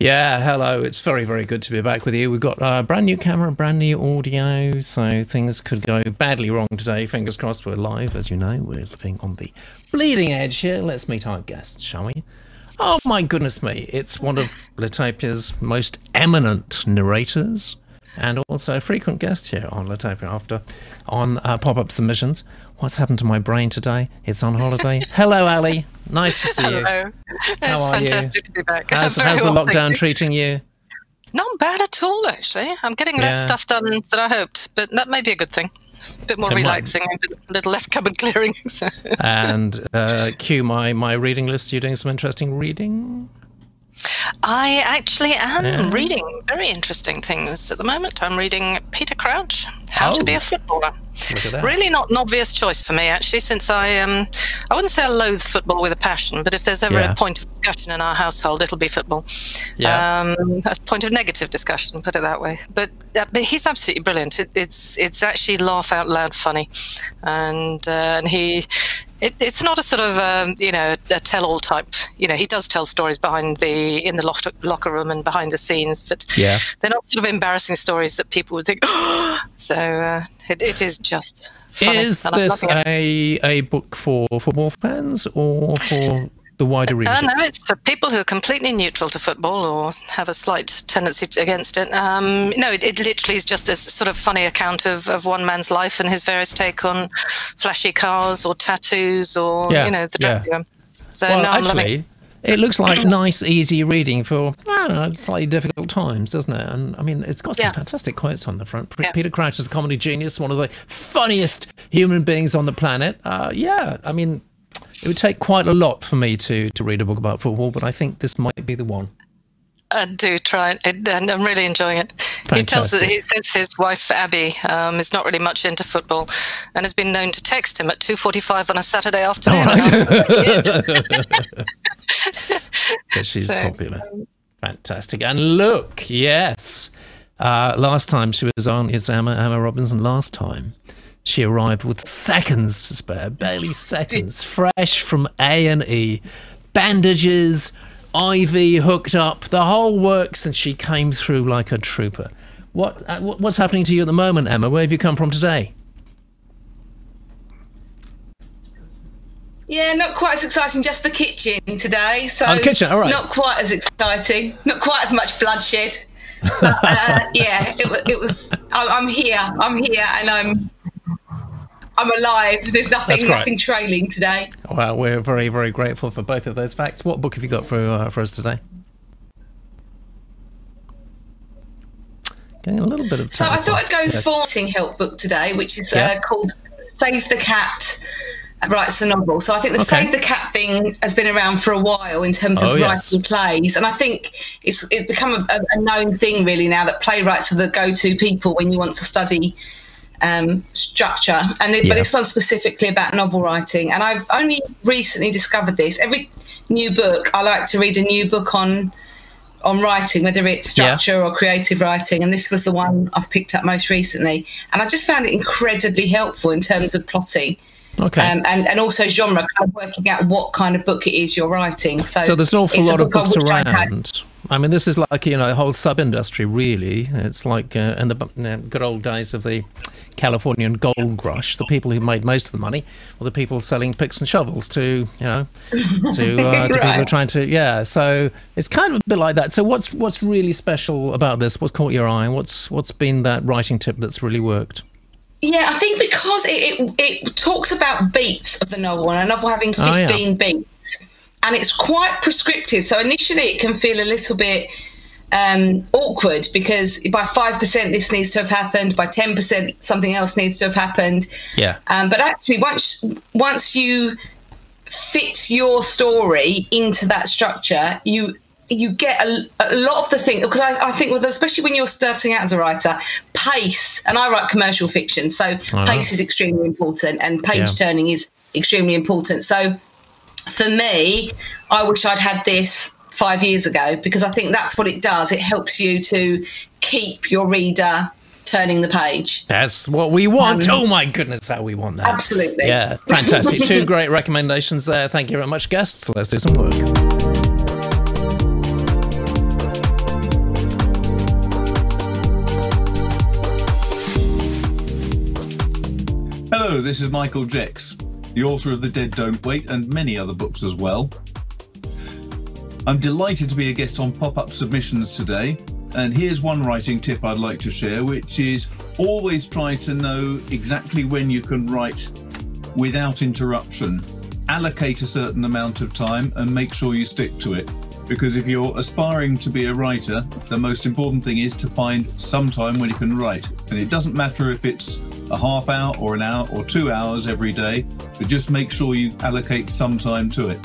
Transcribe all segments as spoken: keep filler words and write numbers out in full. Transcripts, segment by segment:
Yeah, hello. It's very, very good to be back with you. We've got a brand new camera, brand new audio, so things could go badly wrong today. Fingers crossed we're live. As you know, we're living on the bleeding edge here. Let's meet our guest, shall we? Oh, my goodness me. It's one of Litopia's most eminent narrators and also a frequent guest here on Litopia After on uh, pop-up submissions. What's happened to my brain today? It's on holiday. Hello, Ali. Nice to see you. Hello. How it's are fantastic you? to be back. How's, how's the well, lockdown treating you? Not bad at all, actually. I'm getting yeah. less stuff done than I hoped, but that may be a good thing. A bit more it relaxing, and a little less cupboard clearing. So. And uh, cue my, my reading list. You're doing some interesting reading? I actually am yeah. reading very interesting things at the moment. I'm reading Peter Crouch, How oh. to Be a Footballer. Really not an obvious choice for me, actually, since I um, I wouldn't say I loathe football with a passion, but if there's ever yeah. a point of discussion in our household, it'll be football. Yeah. Um, a point of negative discussion, put it that way. But, uh, but he's absolutely brilliant. It, it's it's actually laugh out loud funny, and uh, and he. It, it's not a sort of, um, you know, a tell-all type. You know, he does tell stories behind the in the lock, locker room and behind the scenes, but yeah. they're not sort of embarrassing stories that people would think, oh! So uh, it, it is just funny. Is this a, a book for football fans or for the wider reader? Uh, no, it's for people who are completely neutral to football or have a slight tendency to, against it. Um, no, it, it literally is just a sort of funny account of, of one man's life and his various take on flashy cars or tattoos or, yeah, you know, the drug yeah. So well, no, I'm actually, loving it. It looks like nice, easy reading for I don't know, slightly difficult times, doesn't it? And I mean, it's got some yeah. fantastic quotes on the front. Yeah. Peter Crouch is a comedy genius, one of the funniest human beings on the planet. Uh, yeah, I mean, it would take quite a lot for me to, to read a book about football, but I think this might be the one. I do try it, and I'm really enjoying it. Fantastic. He tells us he says his wife Abby um, is not really much into football, and has been known to text him at two forty-five on a Saturday afternoon. Right. And ask him what he is. But she's so popular. Um, Fantastic. And look, yes, uh, last time she was on, it's Emma Emma Robinson. Last time she arrived with seconds to spare, barely seconds, fresh from A and E, bandages. Ivy hooked up, the whole works, and she came through like a trooper. What uh, what's happening to you at the moment, Emma? Where have you come from today? Yeah, not quite as exciting. Just the kitchen today. So oh, the kitchen, all right. Not quite as exciting. Not quite as much bloodshed. But, uh, yeah, it, it was. I'm here. I'm here, and I'm. I'm alive. There's nothing, nothing trailing today. Well, we're very, very grateful for both of those facts. What book have you got for uh, for us today? Getting a little bit of. So I thought I'd go yeah. for a help book today, which is yeah. uh, called "Save the Cat Writes a Novel." So I think the okay. "Save the Cat" thing has been around for a while in terms of oh, writing yes. plays, and I think it's it's become a, a known thing really now that playwrights are the go-to people when you want to study. Um, structure, and the, yeah. but this one's specifically about novel writing, and I've only recently discovered this. Every new book, I like to read a new book on on writing, whether it's structure yeah. or creative writing, and this was the one I've picked up most recently, and I just found it incredibly helpful in terms of plotting, okay, um, and and also genre, kind of working out what kind of book it is you're writing. So, so there's an awful lot of books around. I mean, this is like, you know, a whole sub-industry, really. It's like uh, in the uh, good old days of the Californian gold rush, the people who made most of the money were the people selling picks and shovels to, you know, to, uh, to right. people trying to, yeah. So it's kind of a bit like that. So what's what's really special about this? What caught your eye? What's what's been that writing tip that's really worked? Yeah, I think because it, it, it talks about beats of the novel, and a novel having fifteen oh, yeah. beats. And it's quite prescriptive. So initially it can feel a little bit um, awkward because by five percent this needs to have happened, by ten percent something else needs to have happened. Yeah. Um, but actually once once you fit your story into that structure, you you get a, a lot of the thing, because I, I think, well, especially when you're starting out as a writer, pace, and I write commercial fiction, so uh-huh. pace is extremely important and page turning yeah. is extremely important. So for me, I wish I'd had this five years ago, because I think that's what it does. It helps you to keep your reader turning the page. That's what we want. Um, oh, my goodness, how we want that. Absolutely. Yeah, fantastic. Two great recommendations there. Thank you very much, guests. Let's do some work. Hello, this is Michael Jex, the author of The Dead Don't Wait and many other books as well. I'm delighted to be a guest on Pop-Up Submissions today, and here's one writing tip I'd like to share, which is always try to know exactly when you can write without interruption. Allocate a certain amount of time and make sure you stick to it, because if you're aspiring to be a writer, the most important thing is to find some time when you can write. And it doesn't matter if it's a half hour or an hour or two hours every day, but just make sure you allocate some time to it.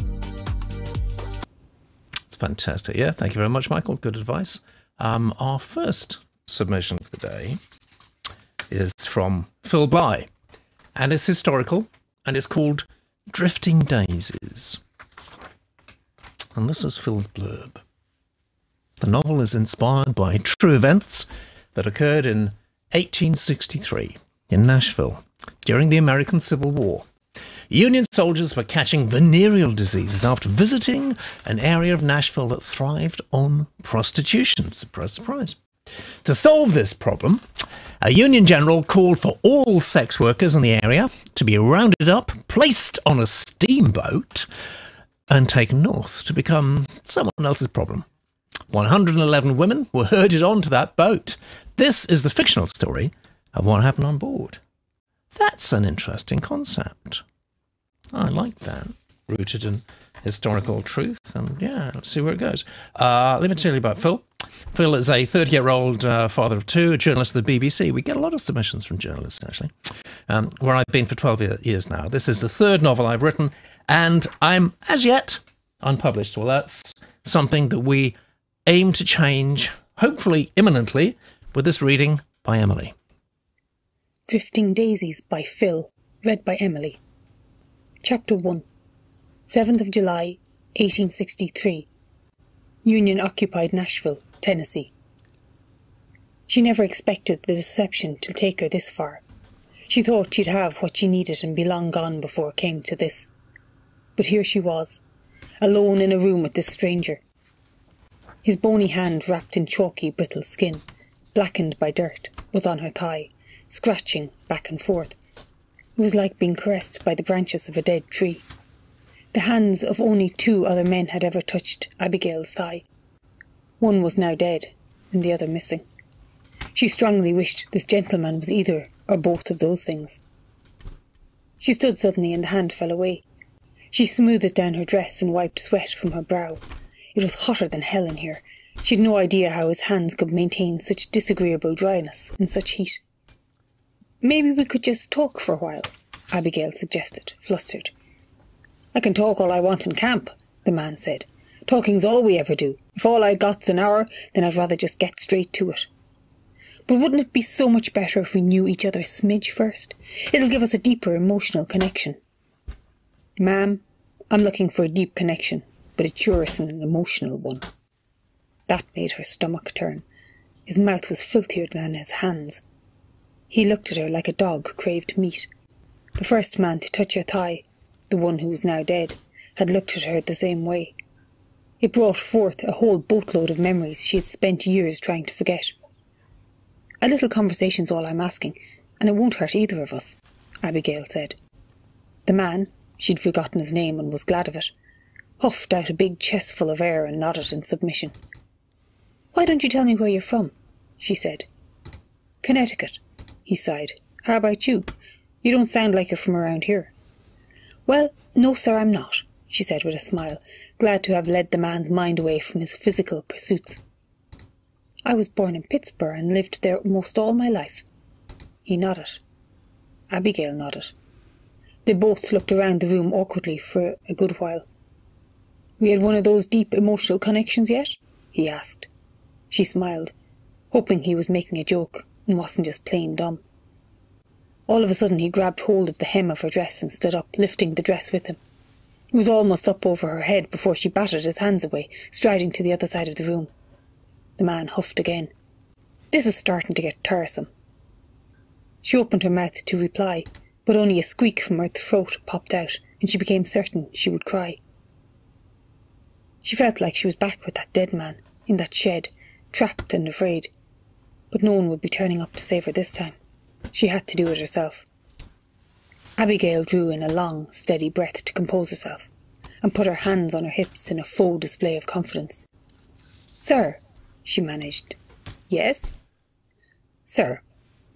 Fantastic. Yeah, thank you very much, Michael. Good advice. Um, our first submission of the day is from Phil Bligh, and it's historical, and it's called Drifting Daisies. And this is Phil's blurb. The novel is inspired by true events that occurred in eighteen sixty-three in Nashville during the American Civil War. Union soldiers were catching venereal diseases after visiting an area of Nashville that thrived on prostitution. Surprise, surprise. To solve this problem, a Union general called for all sex workers in the area to be rounded up, placed on a steamboat, and taken north to become someone else's problem. one hundred eleven women were herded onto that boat. This is the fictional story of what happened on board. That's an interesting concept. I like that. Rooted in historical truth. And yeah, let's see where it goes. Uh, let me tell you about Phil. Phil is a thirty-year-old uh, father of two, a journalist of the B B C. We get a lot of submissions from journalists, actually, um, where I've been for twelve years now. This is the third novel I've written, and I'm, as yet, unpublished. Well, that's something that we aim to change, hopefully imminently, with this reading by Emily. Drifting Daisies by Phil, read by Emily. Chapter one. seventh of July, eighteen sixty-three. Union-occupied Nashville, Tennessee. She never expected the deception to take her this far. She thought she'd have what she needed and be long gone before it came to this. But here she was, alone in a room with this stranger. His bony hand, wrapped in chalky, brittle skin, blackened by dirt, was on her thigh, scratching back and forth. It was like being caressed by the branches of a dead tree. The hands of only two other men had ever touched Abigail's thigh. One was now dead, and the other missing. She strongly wished this gentleman was either or both of those things. She stood suddenly, and the hand fell away. She smoothed down her dress and wiped sweat from her brow. It was hotter than hell in here. She'd no idea how his hands could maintain such disagreeable dryness in such heat. "Maybe we could just talk for a while," Abigail suggested, flustered. "I can talk all I want in camp," the man said. "Talking's all we ever do. If all I got's an hour, then I'd rather just get straight to it." "But wouldn't it be so much better if we knew each other a smidge first? It'll give us a deeper emotional connection." "Ma'am, I'm looking for a deep connection, but it sure isn't an emotional one." That made her stomach turn. His mouth was filthier than his hands. He looked at her like a dog craved meat. The first man to touch her thigh, the one who was now dead, had looked at her the same way. It brought forth a whole boatload of memories she had spent years trying to forget. "A little conversation's all I'm asking, and it won't hurt either of us," Abigail said. The man, she'd forgotten his name and was glad of it, huffed out a big chestful of air and nodded in submission. "Why don't you tell me where you're from?" she said. "Connecticut," he sighed. "How about you? You don't sound like you're from around here." "Well, no, sir, I'm not," she said with a smile, glad to have led the man's mind away from his physical pursuits. "I was born in Pittsburgh and lived there almost all my life." He nodded. Abigail nodded. They both looked around the room awkwardly for a good while. "We had one of those deep emotional connections yet?" he asked. She smiled, hoping he was making a joke and wasn't just plain dumb. All of a sudden he grabbed hold of the hem of her dress and stood up, lifting the dress with him. He was almost up over her head before she batted his hands away, striding to the other side of the room. The man huffed again. "This is starting to get tiresome." She opened her mouth to reply, but only a squeak from her throat popped out, and she became certain she would cry. She felt like she was back with that dead man, in that shed, trapped and afraid. But no one would be turning up to save her this time. She had to do it herself. Abigail drew in a long, steady breath to compose herself, and put her hands on her hips in a faux display of confidence. "Sir," she managed. "Yes?" "Sir."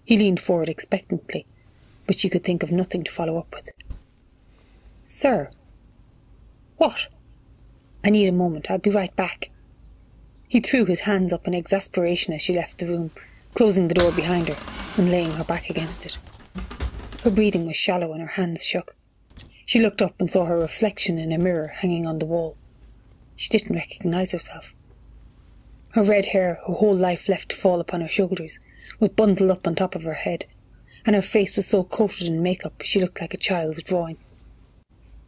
He leaned forward expectantly, but she could think of nothing to follow up with. "Sir." "What?" "I need a moment. I'll be right back." He threw his hands up in exasperation as she left the room, closing the door behind her and laying her back against it. Her breathing was shallow and her hands shook. She looked up and saw her reflection in a mirror hanging on the wall. She didn't recognize herself. Her red hair, her whole life left to fall upon her shoulders, was bundled up on top of her head, and her face was so coated in makeup she looked like a child's drawing.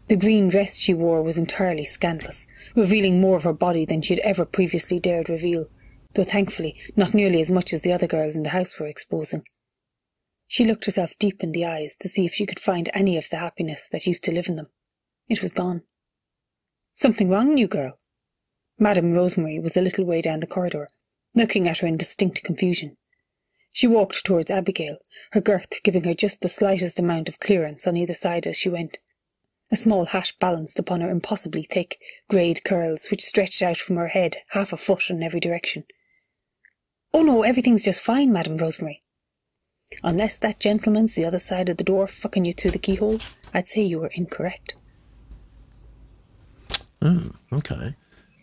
The green dress she wore was entirely scandalous, revealing more of her body than she had ever previously dared reveal, though thankfully not nearly as much as the other girls in the house were exposing. She looked herself deep in the eyes to see if she could find any of the happiness that used to live in them. It was gone. "Something wrong, new girl?" Madame Rosemary was a little way down the corridor, looking at her in distinct confusion. She walked towards Abigail, her girth giving her just the slightest amount of clearance on either side as she went. A small hat balanced upon her impossibly thick, greyed curls, which stretched out from her head half a foot in every direction. "Oh no, everything's just fine, Madame Rosemary." "Unless that gentleman's the other side of the door fucking you through the keyhole, I'd say you were incorrect." Oh, okay.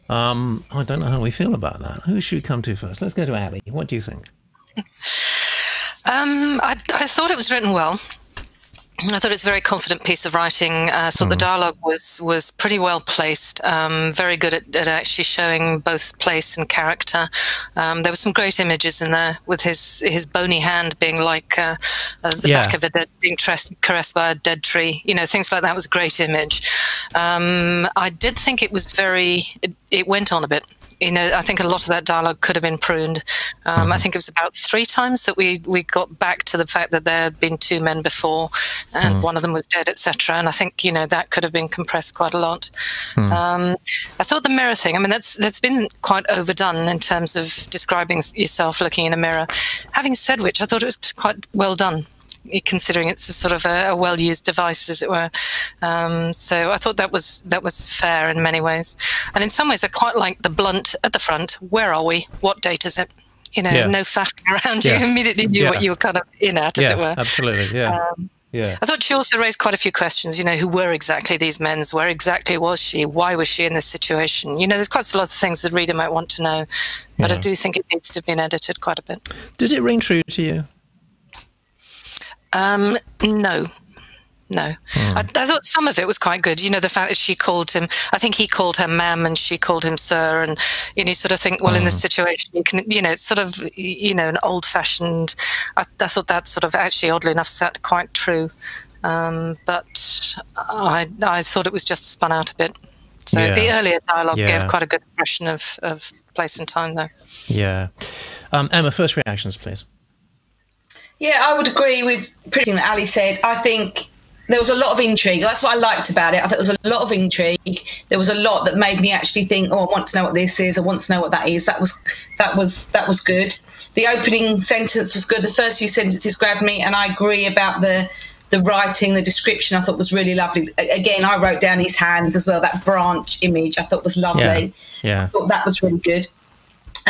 Um, I don't know how we feel about that. Who should we come to first? Let's go to Abby. What do you think? Um, I, I thought it was written well. I thought it's a very confident piece of writing. I thought mm. the dialogue was was pretty well placed, um, very good at, at actually showing both place and character. Um, there were some great images in there, with his his bony hand being like uh, uh, the yeah. back of a dead, being caressed by a dead tree. You know, things like that was a great image. Um, I did think it was very. It, it went on a bit. You know, I think a lot of that dialogue could have been pruned. Um, mm-hmm. I think it was about three times that we, we got back to the fact that there had been two men before and mm. one of them was dead, et cetera. And I think, you know, that could have been compressed quite a lot. Mm. Um, I thought the mirror thing, I mean, that's that's been quite overdone in terms of describing yourself looking in a mirror. Having said which, I thought it was quite well done, considering it's a sort of a, a well-used device, as it were. Um, so I thought that was that was fair in many ways, and in some ways I quite like the blunt at the front. Where are we? What date is it? You know, yeah. no faffing around. Yeah. You immediately knew yeah. what you were kind of in at, as yeah, it were. Absolutely, yeah. Um, yeah. I thought she also raised quite a few questions. You know, who were exactly these men? Where exactly was she? Why was she in this situation? You know, there's quite a lot of things the reader might want to know, but yeah. I do think it needs to have been edited quite a bit. Did it ring true to you? Um, no, no. Mm. I, I thought some of it was quite good. You know, the fact that she called him, I think he called her ma'am and she called him sir. And, you know, you sort of think, well, mm. in this situation, you can, you know, it's sort of, you know, an old fashioned, I, I thought that sort of actually, oddly enough, sat quite true. Um, but I, I thought it was just spun out a bit. So yeah. the earlier dialogue yeah. gave quite a good impression of, of place and time though. Yeah. Um, Emma, first reactions, please. Yeah, I would agree with pretty much what Ali said. I think there was a lot of intrigue. That's what I liked about it. I thought there was a lot of intrigue. There was a lot that made me actually think, oh, I want to know what this is. I want to know what that is. That was that was, that was good. The opening sentence was good. The first few sentences grabbed me, and I agree about the, the writing, the description I thought was really lovely. Again, I wrote down his hands as well. That branch image I thought was lovely. Yeah, yeah. I thought that was really good.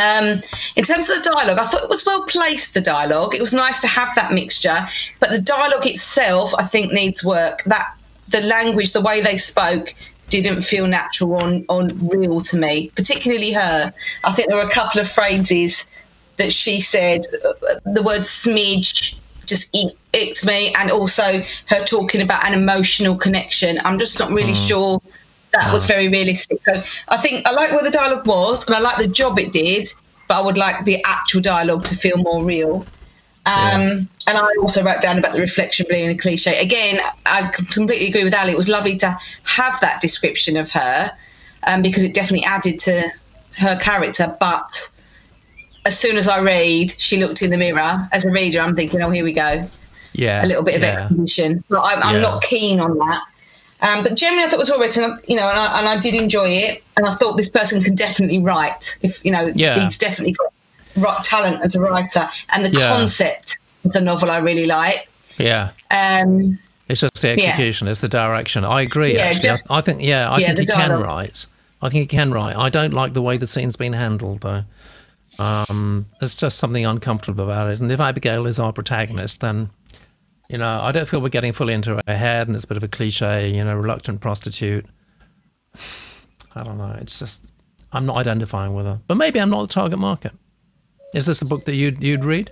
Um, in terms of the dialogue, I thought it was well placed, the dialogue. It was nice to have that mixture, but the dialogue itself, I think, needs work. That the language, the way they spoke, didn't feel natural or, or real to me, particularly her. I think there were a couple of phrases that she said, the word smidge just icked me, and also her talking about an emotional connection. I'm just not really mm. sure... That no. was very realistic. So I think I like where the dialogue was, and I like the job it did, but I would like the actual dialogue to feel more real. Um, yeah. And I also wrote down about the reflection being a cliche. Again, I completely agree with Ali. It was lovely to have that description of her um, because it definitely added to her character. But as soon as I read, she looked in the mirror. As a reader, I'm thinking, oh, here we go. Yeah, a little bit of yeah. exposition. But I'm, I'm yeah. not keen on that. Um, but generally, I thought it was well written, you know, and I, and I did enjoy it. And I thought this person can definitely write. If you know, yeah. he's definitely got talent as a writer. And the yeah. concept of the novel I really like. Yeah. Um, It's just the execution. Yeah. It's the direction. I agree. Yeah, actually, just, I, I think. Yeah, I yeah, think he dialogue. can write. I think he can write. I don't like the way the scene's been handled, though. Um, there's just something uncomfortable about it. And if Abigail is our protagonist, then you know I don't feel we're getting fully into her head, and it's a bit of a cliche. You know, reluctant prostitute. I don't know. It's just I'm not identifying with her. But maybe I'm not the target market. Is this a book that you'd you'd read?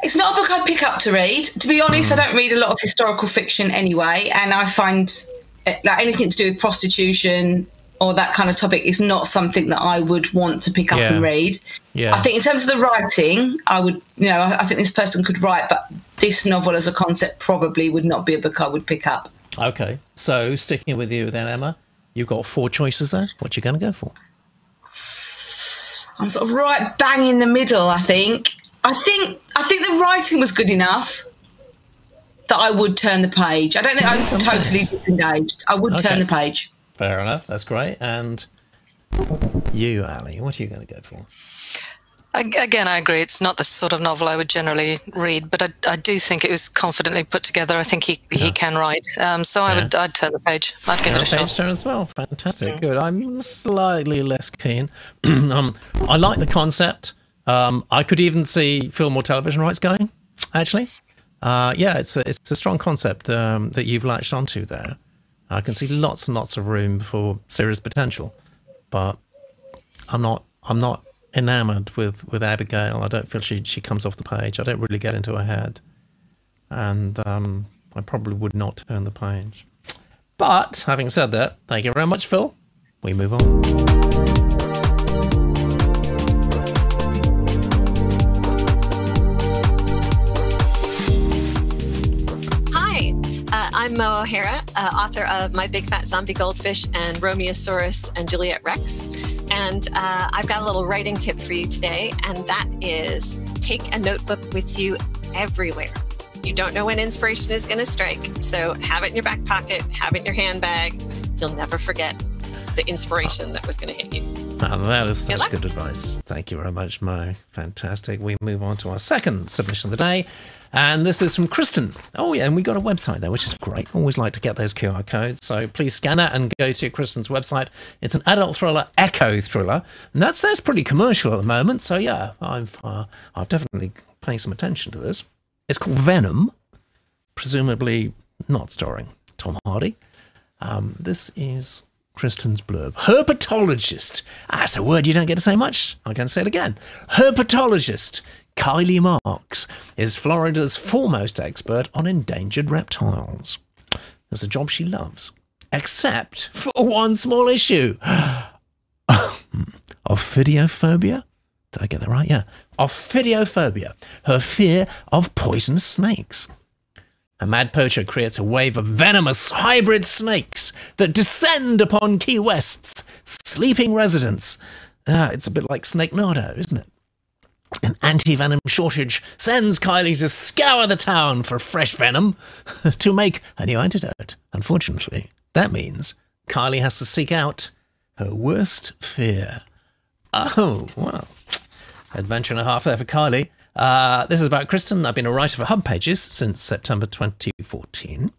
It's not a book I'd pick up to read. To be honest, mm. I don't read a lot of historical fiction anyway, and I find like anything to do with prostitution or that kind of topic is not something that I would want to pick up yeah. and read. Yeah. I think in terms of the writing, I would, you know, I think this person could write, but this novel as a concept probably would not be a book I would pick up. Okay, so sticking with you then, Emma, you've got four choices there. What are you going to go for? I'm sort of right bang in the middle, I think. I think I think the writing was good enough that I would turn the page. I don't think I'm okay. totally disengaged. I would okay. turn the page. Fair enough. That's great. And you, Ali, what are you going to go for? Again, I agree. It's not the sort of novel I would generally read, but I, I do think it was confidently put together. I think he, yeah. he can write. Um, so yeah. I would I'd turn the page. I'd give turn it a shot. Turn as well. Fantastic. Mm. Good. I'm slightly less keen. um, I like the concept. Um, I could even see film or television rights going, actually. Uh, yeah, it's a, it's a strong concept um, that you've latched onto there. I can see lots and lots of room for serious potential, but I'm not I'm not enamoured with, with Abigail. I don't feel she, she comes off the page. I don't really get into her head, and um, I probably would not turn the page. But having said that, thank you very much, Phil. We move on. I'm Mo O'Hara, uh, author of My Big Fat Zombie Goldfish and Romeosaurus and Juliet Rex. And uh, I've got a little writing tip for you today, and that is take a notebook with you everywhere. You don't know when inspiration is going to strike, so have it in your back pocket, have it in your handbag. You'll never forget the inspiration that was going to hit you. Oh, that is such good, good advice. Thank you very much, Mo. Fantastic. We move on to our second submission of the day. And this is from Kristen. Oh, yeah, and we got a website there, which is great. Always like to get those Q R codes. So please scan that and go to Kristen's website. It's an adult thriller, echo thriller. And that's, that's pretty commercial at the moment. So, yeah, I've, uh, I've definitely paying some attention to this. It's called Venom, presumably not starring Tom Hardy. Um, this is Kristen's blurb. Herpetologist. That's a word you don't get to say much. I can say it again. Herpetologist. Kylie Marks is Florida's foremost expert on endangered reptiles. It's a job she loves, except for one small issue. Ophidiophobia? Did I get that right? Yeah. Ophidiophobia, her fear of poisonous snakes. A mad poacher creates a wave of venomous hybrid snakes that descend upon Key West's sleeping residents. Ah, it's a bit like Snake Nardo, isn't it? An anti-venom shortage sends Kylie to scour the town for fresh venom to make a new antidote. Unfortunately, that means Kylie has to seek out her worst fear. Oh, well, adventure and a half there for Kylie. Uh, this is about Kristen. I've been a writer for Hub Pages since September twenty fourteen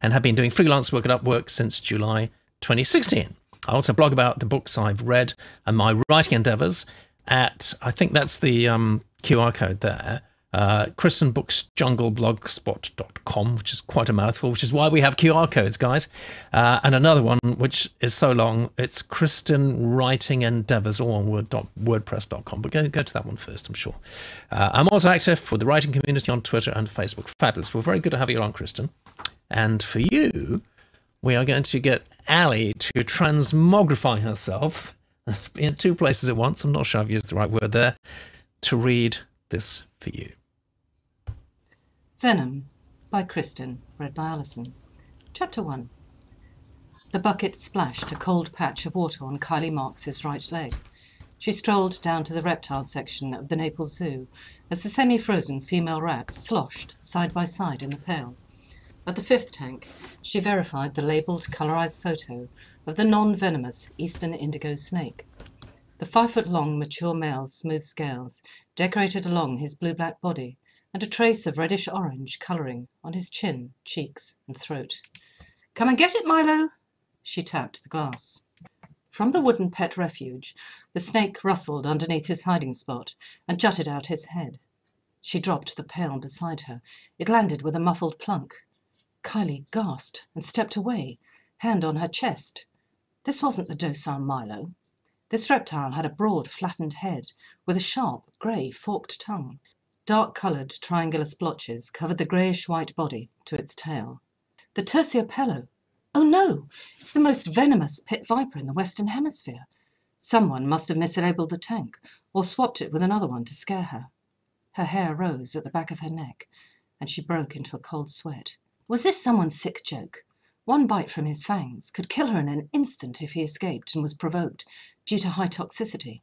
and have been doing freelance work at Upwork since July twenty sixteen. I also blog about the books I've read and my writing endeavours at, I think that's the um, Q R code there, uh, Kristen Books Jungle Blogspot dot com, which is quite a mouthful, which is why we have Q R codes, guys. Uh, and another one, which is so long, it's Kristen Writing Endeavours, all on word dot wordpress dot com. But go, go to that one first, I'm sure. Uh, I'm also active for the writing community on Twitter and Facebook. Fabulous. Well, very good to have you on, Kristen. And for you, we are going to get Ali to transmogrify herself in two places at once, I'm not sure I've used the right word there, to read this for you. Venom by Kristen, read by Alison. Chapter one. The bucket splashed a cold patch of water on Kylie Marks's right leg. She strolled down to the reptile section of the Naples Zoo as the semi-frozen female rats sloshed side by side in the pail. At the fifth tank, she verified the labelled colourised photo of the non-venomous eastern indigo snake. The five-foot-long mature male's smooth scales decorated along his blue-black body and a trace of reddish-orange colouring on his chin, cheeks, and throat. "Come and get it, Milo!" She tapped the glass. From the wooden pet refuge, the snake rustled underneath his hiding spot and jutted out his head. She dropped the pail beside her. It landed with a muffled plunk. Kylie gasped and stepped away, hand on her chest. This wasn't the docile Milo. This reptile had a broad, flattened head with a sharp, grey, forked tongue. Dark-coloured, triangular splotches covered the greyish-white body to its tail. The terciopelo! Oh no! It's the most venomous pit viper in the Western Hemisphere. Someone must have mislabelled the tank, or swapped it with another one to scare her. Her hair rose at the back of her neck, and she broke into a cold sweat. Was this someone's sick joke? One bite from his fangs could kill her in an instant if he escaped and was provoked, due to high toxicity.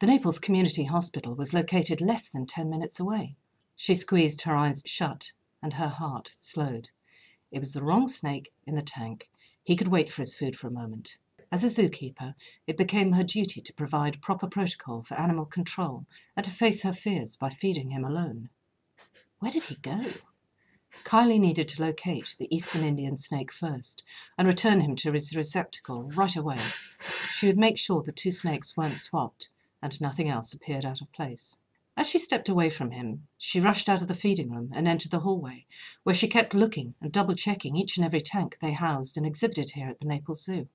The Naples Community Hospital was located less than ten minutes away. She squeezed her eyes shut, and her heart slowed. It was the wrong snake in the tank. He could wait for his food for a moment. As a zookeeper, it became her duty to provide proper protocol for animal control and to face her fears by feeding him alone. Where did he go? Kylie needed to locate the Eastern Indian snake first and return him to his receptacle right away. She would make sure the two snakes weren't swapped and nothing else appeared out of place. As she stepped away from him, she rushed out of the feeding room and entered the hallway, where she kept looking and double-checking each and every tank they housed and exhibited here at the Naples Zoo.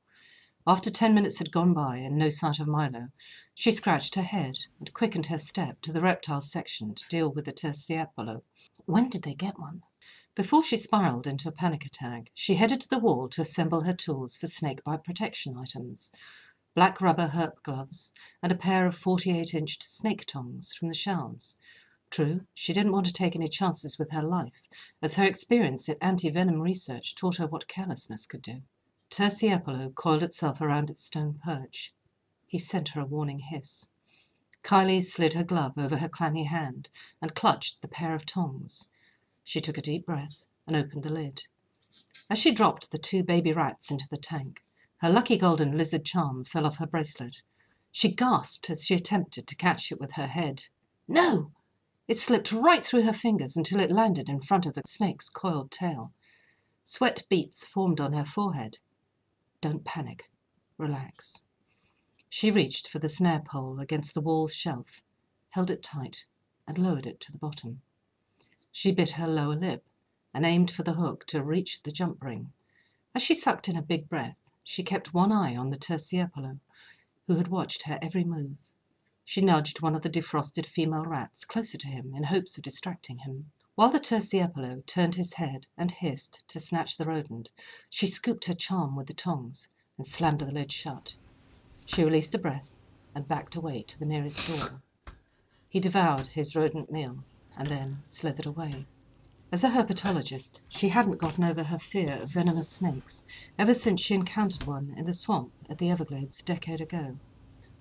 After ten minutes had gone by and no sight of Milo, she scratched her head and quickened her step to the reptile section to deal with the terciopelo. When did they get one? Before she spiralled into a panic attack, she headed to the wall to assemble her tools for snakebite protection items. Black rubber herp gloves, and a pair of forty-eight-inch snake tongs from the shelves. True, she didn't want to take any chances with her life, as her experience in anti-venom research taught her what carelessness could do. Terciopelo coiled itself around its stone perch. He sent her a warning hiss. Kylie slid her glove over her clammy hand and clutched the pair of tongs. She took a deep breath and opened the lid. As she dropped the two baby rats into the tank, her lucky golden lizard charm fell off her bracelet. She gasped as she attempted to catch it with her head. No! It slipped right through her fingers until it landed in front of the snake's coiled tail. Sweat beads formed on her forehead. Don't panic. Relax. She reached for the snare pole against the wall's shelf, held it tight, and lowered it to the bottom. She bit her lower lip and aimed for the hook to reach the jump ring. As she sucked in a big breath, she kept one eye on the terciopelo, who had watched her every move. She nudged one of the defrosted female rats closer to him in hopes of distracting him. While the terciopelo turned his head and hissed to snatch the rodent, she scooped her charm with the tongs and slammed the lid shut. She released a breath and backed away to the nearest door. He devoured his rodent meal and then slithered away. As a herpetologist, she hadn't gotten over her fear of venomous snakes ever since she encountered one in the swamp at the Everglades a decade ago,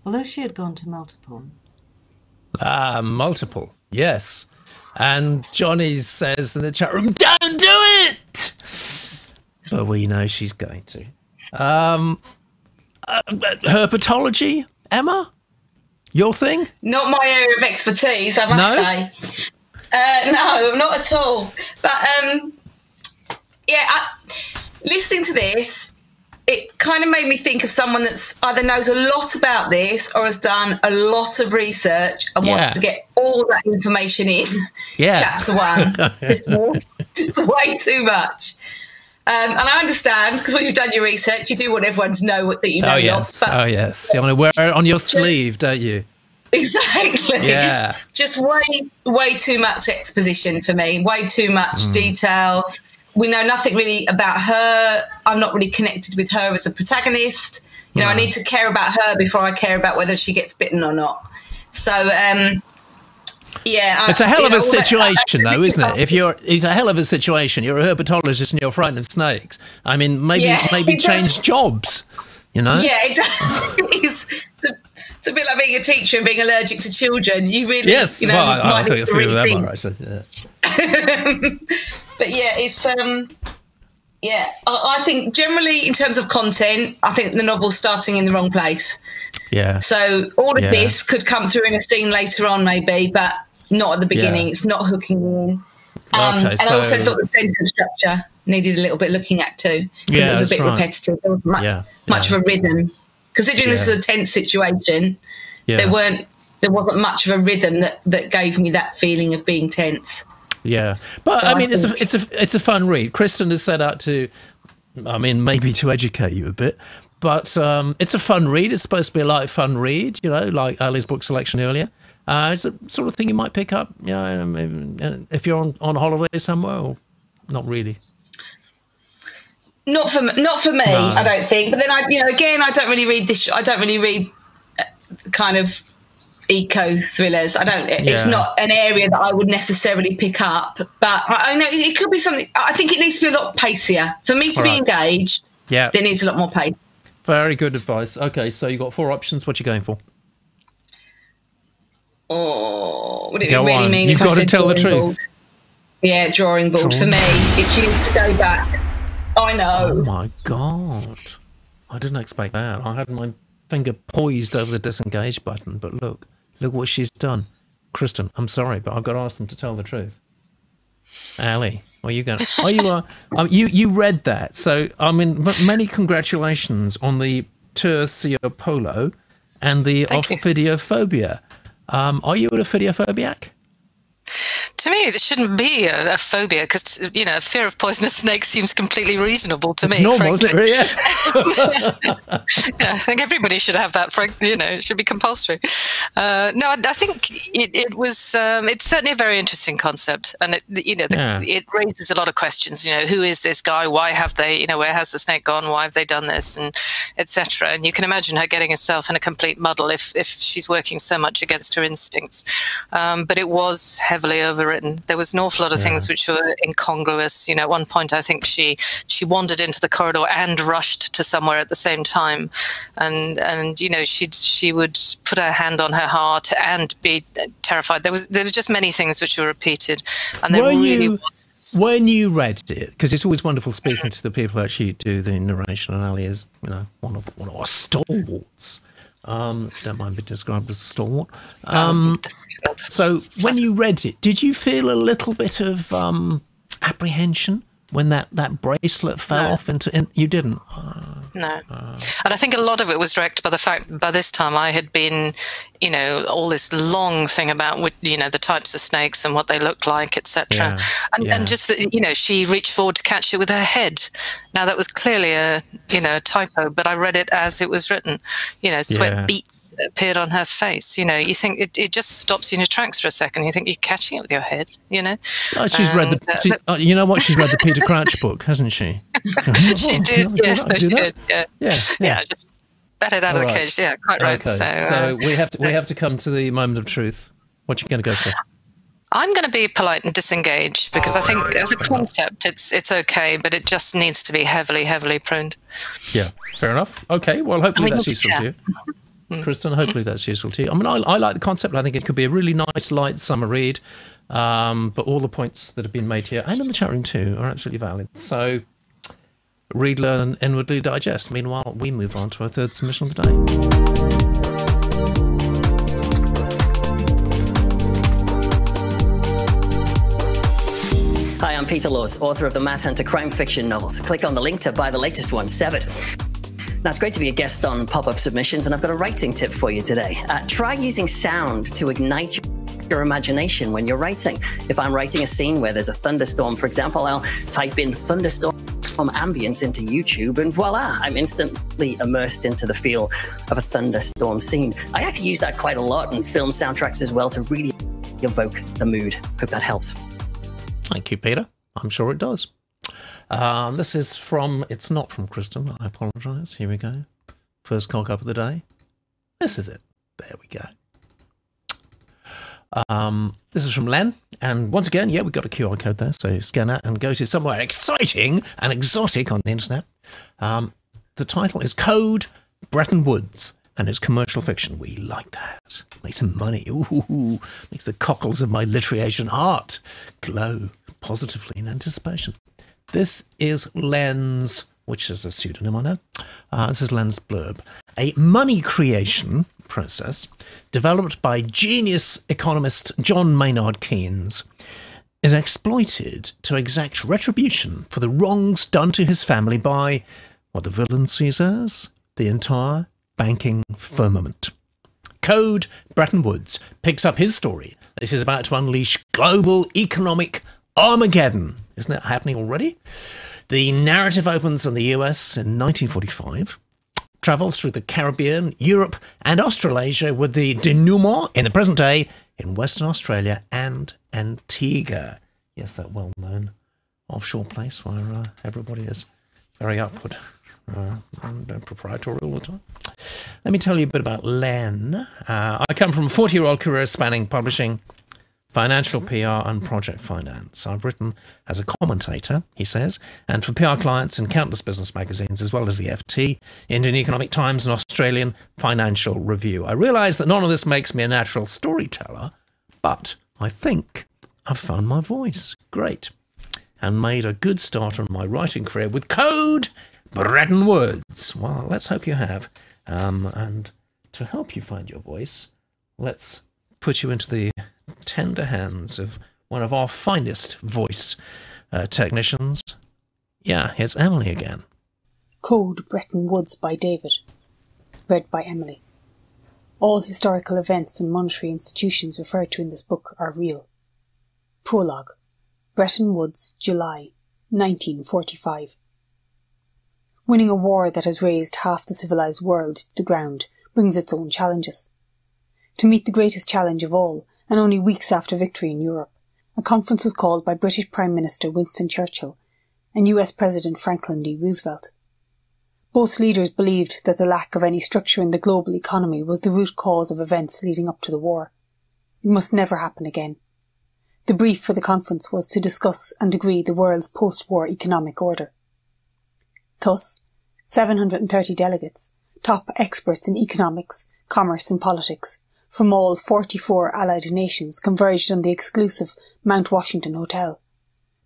although she had gone to multiple. Ah, multiple, yes. And Johnny says in the chat room, don't do it! But we know she's going to. Um, uh, herpetology, Emma? Your thing? Not my area of expertise, I must no? say. Uh, no, not at all. But um, yeah, I, listening to this, it kind of made me think of someone that's either knows a lot about this or has done a lot of research and yeah. wants to get all that information in. Yeah. Chapter one, just, just way too much. Um, and I understand because when you've done your research, you do want everyone to know what that you know. Oh yes, lots, but, oh yes. You want to wear it on your sleeve, don't you? Exactly. Yeah. Just way, way too much exposition for me. Way too much mm. detail. We know nothing really about her. I'm not really connected with her as a protagonist. You know, mm. I need to care about her before I care about whether she gets bitten or not. So, um, yeah. It's I, a hell of know, a situation, that, though, isn't it? If you're, it's a hell of a situation. You're a herpetologist and you're frightened of snakes. I mean, maybe yeah, maybe change jobs. You know? Yeah, it does. it's, it's, a, it's a bit like being a teacher and being allergic to children. You really, yes, you know, well, I, I, I think a few of them are actually. Yeah. But yeah, it's um, yeah. I, I think generally in terms of content, I think the novel's starting in the wrong place. Yeah. So all of yeah. this could come through in a scene later on, maybe, but not at the beginning. Yeah. It's not hooking in. Um, okay, and so, I also thought the sentence structure needed a little bit looking at too, because yeah, it was a bit right. repetitive. There wasn't much, yeah, much yeah. of a rhythm. Considering yeah. this is a tense situation, yeah. there weren't there wasn't much of a rhythm that, that gave me that feeling of being tense. Yeah, but so I mean, I it's a it's a it's a fun read. Kristen has set out to, I mean, maybe to educate you a bit. But um, it's a fun read. It's supposed to be a light, fun read, you know, like Ali's book selection earlier. Uh, it's the sort of thing you might pick up, you know, if you're on, on holiday somewhere, or not really. Not for not for me, no. I don't think. But then I, you know, again, I don't really read this. I don't really read kind of eco thrillers. I don't. It, yeah. It's not an area that I would necessarily pick up. But I, I know it could be something. I think it needs to be a lot pacier for me to All be right. engaged. Yeah, there needs a lot more pace. Very good advice. Okay, so you got four options. What are you going for? Oh, would it go really on. mean You've if got I said to tell the truth. Board? Yeah, drawing board drawing. for me. It chooses to go back. I know. Oh my god! I didn't expect that. I had my finger poised over the disengage button, but look, look what she's done, Kristen. I'm sorry, but I've got to ask them to tell the truth. Ali, are you going? Are you? Uh, um, you you read that? So I mean, many congratulations on the Terciopelo and the Thank Ophidiophobia. Um, are you an Ophidiophobiac? To me, it shouldn't be a, a phobia because you know fear of poisonous snakes seems completely reasonable to it's me. Normal, frankly. Isn't it? Really? Yes. yeah, I think everybody should have that. Frankly, you know, it should be compulsory. Uh, no, I, I think it, it was. Um, it's certainly a very interesting concept, and it you know the, yeah. it raises a lot of questions. You know, who is this guy? Why have they? You know, where has the snake gone? Why have they done this? And et cetera. And you can imagine her getting herself in a complete muddle if if she's working so much against her instincts. Um, but it was heavily over. Written. There was an awful lot of yeah. things which were incongruous. You know, at one point, I think she she wandered into the corridor and rushed to somewhere at the same time, and and you know she she would put her hand on her heart and be terrified. There was there was just many things which were repeated, and there were really you, was. When you read it, because it's always wonderful speaking to the people who actually do the narration, and Ali is you know one of one of our stalwarts. Um, don't mind being described as a stalwart. Um, so when you read it, did you feel a little bit of um, apprehension when that, that bracelet fell no. off? Into in, you didn't? Uh, no. Uh, and I think a lot of it was directed by the fact by this time I had been, you know, all this long thing about, you know, the types of snakes and what they look like, et cetera. Yeah, and, yeah. and just, the, you know, she reached forward to catch it with her head. Now, that was clearly a, you know, a typo, but I read it as it was written. You know, sweat yeah. beads appeared on her face. You know, you think it, it just stops you in your tracks for a second. You think you're catching it with your head, you know. Oh, she's and, read the, uh, she, oh, you know what, she's read the Peter Crouch book, hasn't she? She did, oh, yes, no, she did. Yeah, yeah, yeah. yeah just bat it out all of the right. cage. Yeah, quite right. Okay. So, uh, so we have to we have to come to the moment of truth. What are you going to go for? I'm going to be polite and disengage because I think as a concept it's it's okay, but it just needs to be heavily, heavily pruned. Yeah, fair enough. Okay, well, hopefully I mean, that's useful yeah. to you. Kristen, hopefully that's useful to you. I mean, I, I like the concept. I think it could be a really nice, light summer read, um, but all the points that have been made here and in the chat room too are absolutely valid. So read, learn, inwardly digest. Meanwhile, we move on to our third submission of the day. Hi, I'm Peter Laws, author of the Mad Hunter crime fiction novels. Click on the link to buy the latest one, Severed. Now, it's great to be a guest on Pop-Up Submissions, and I've got a writing tip for you today. Uh, try using sound to ignite your imagination when you're writing. If I'm writing a scene where there's a thunderstorm, for example, I'll type in thunderstorm ambience into YouTube, and voila, I'm instantly immersed into the feel of a thunderstorm scene. I actually use that quite a lot in film soundtracks as well to really evoke the mood. Hope that helps. Thank you, Peter. I'm sure it does. Um, this is from, it's not from Kristen. I apologise. Here we go. First cock up of the day. This is it. There we go. Um, this is from Len. And once again, yeah, we've got a Q R code there. So scan that and go to somewhere exciting and exotic on the internet. Um, the title is Code Bretton Woods. And it's commercial fiction. We like that. Makes some money. Ooh, makes the cockles of my literary heart glow positively in anticipation. This is Len's, which is a pseudonym I know. Uh, this is Len's blurb. A money creation process, developed by genius economist John Maynard Keynes, is exploited to exact retribution for the wrongs done to his family by what the villain sees as the entire banking firmament. Code Bretton Woods picks up his story. This is about to unleash global economic Armageddon. Isn't it happening already? The narrative opens in the U S in nineteen forty-five, travels through the Caribbean, Europe and Australasia with the denouement in the present day in Western Australia and Antigua. Yes, that well-known offshore place where uh, everybody is very upward. Uh, I'm proprietary all the time. Let me tell you a bit about Len. Uh, I come from a forty-year-old career spanning publishing, financial P R and project finance. I've written as a commentator, he says, and for P R clients in countless business magazines, as well as the F T, Indian Economic Times and Australian Financial Review. I realise that none of this makes me a natural storyteller, but I think I've found my voice. Great. And made a good start on my writing career with Code Bretton Woods. Well, let's hope you have. Um, and to help you find your voice, let's put you into the tender hands of one of our finest voice uh, technicians. Yeah, here's Emily again. Code Bretton Woods by David. Read by Emily. All historical events and monetary institutions referred to in this book are real. Prologue. Bretton Woods, July, nineteen forty-five. Winning a war that has raised half the civilized world to the ground brings its own challenges. To meet the greatest challenge of all, and only weeks after victory in Europe, a conference was called by British Prime Minister Winston Churchill and U S President Franklin D. Roosevelt. Both leaders believed that the lack of any structure in the global economy was the root cause of events leading up to the war. It must never happen again. The brief for the conference was to discuss and agree the world's post-war economic order. Thus, seven hundred thirty delegates, top experts in economics, commerce and politics, from all forty-four allied nations converged on the exclusive Mount Washington Hotel,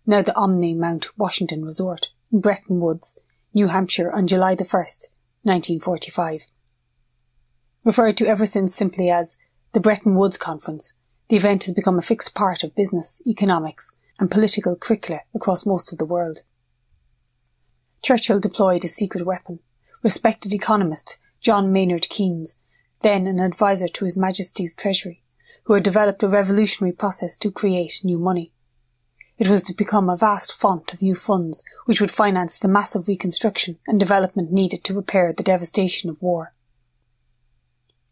now the Omni Mount Washington Resort, in Bretton Woods, New Hampshire on July the first, nineteen forty-five. Referred to ever since simply as the Bretton Woods Conference, the event has become a fixed part of business, economics and political curricula across most of the world. Churchill deployed his secret weapon. Respected economist John Maynard Keynes, then an adviser to His Majesty's Treasury, who had developed a revolutionary process to create new money. It was to become a vast font of new funds which would finance the massive reconstruction and development needed to repair the devastation of war.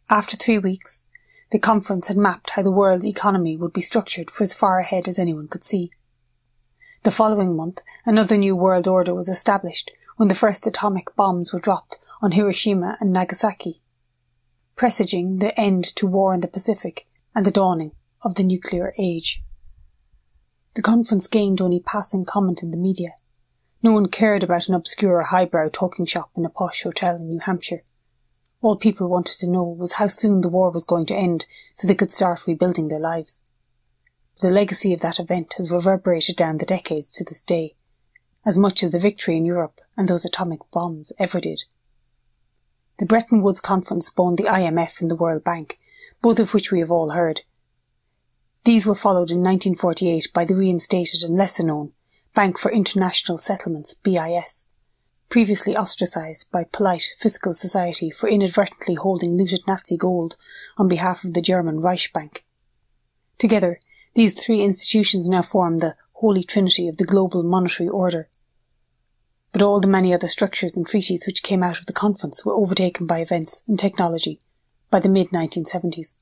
After three weeks, the conference had mapped how the world's economy would be structured for as far ahead as anyone could see. The following month, another new world order was established when the first atomic bombs were dropped on Hiroshima and Nagasaki, presaging the end to war in the Pacific and the dawning of the nuclear age. The conference gained only passing comment in the media. No one cared about an obscure highbrow talking shop in a posh hotel in New Hampshire. All people wanted to know was how soon the war was going to end so they could start rebuilding their lives. The legacy of that event has reverberated down the decades to this day, as much as the victory in Europe and those atomic bombs ever did. The Bretton Woods Conference spawned the I M F and the World Bank, both of which we have all heard. These were followed in nineteen forty-eight by the reinstated and lesser-known Bank for International Settlements, B I S, previously ostracised by polite fiscal society for inadvertently holding looted Nazi gold on behalf of the German Reichsbank. Together, these three institutions now form the Holy Trinity of the global monetary order. But all the many other structures and treaties which came out of the conference were overtaken by events and technology by the mid nineteen seventies.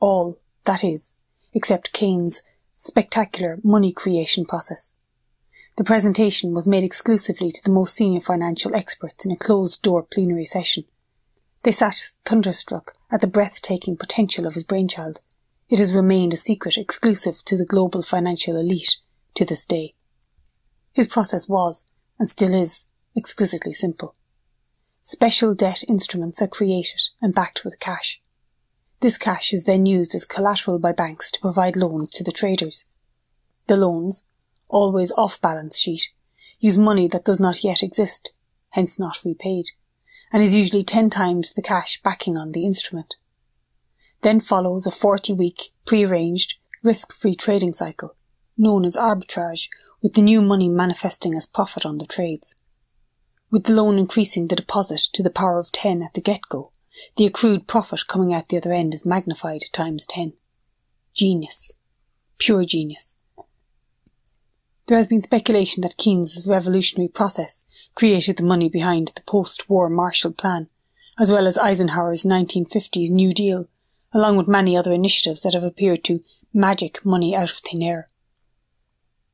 All, that is, except Keynes' spectacular money creation process. The presentation was made exclusively to the most senior financial experts in a closed-door plenary session. They sat thunderstruck at the breathtaking potential of his brainchild. It has remained a secret exclusive to the global financial elite to this day. His process was, and still is, exquisitely simple. Special debt instruments are created and backed with cash. This cash is then used as collateral by banks to provide loans to the traders. The loans, always off balance sheet, use money that does not yet exist, hence not repaid, and is usually ten times the cash backing on the instrument. Then follows a forty-week, pre-arranged, risk-free trading cycle, known as arbitrage, with the new money manifesting as profit on the trades. With the loan increasing the deposit to the power of ten at the get-go, the accrued profit coming out the other end is magnified times ten. Genius. Pure genius. There has been speculation that Keynes' revolutionary process created the money behind the post-war Marshall Plan, as well as Eisenhower's nineteen fifties New Deal, along with many other initiatives that have appeared to magic money out of thin air.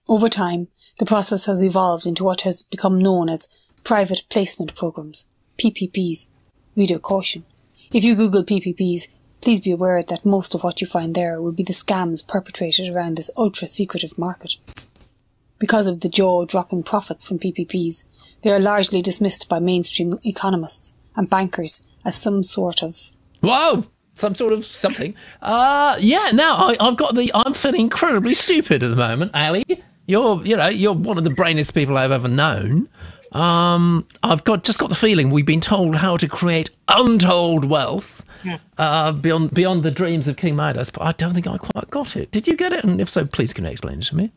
Over time, the process has evolved into what has become known as private placement programs, P P Ps. Reader caution. If you Google P P Ps, please be aware that most of what you find there will be the scams perpetrated around this ultra-secretive market. Because of the jaw-dropping profits from P P Ps, they are largely dismissed by mainstream economists and bankers as some sort of... Whoa! Some sort of something. uh, yeah, now I, I've got the... I'm feeling incredibly stupid at the moment, Ali. You're, you know, you're one of the brainiest people I've ever known. Um, I've got just got the feeling we've been told how to create untold wealth yeah. uh, beyond beyond the dreams of King Midas, but I don't think I quite got it. Did you get it? And if so, please can you explain it to me?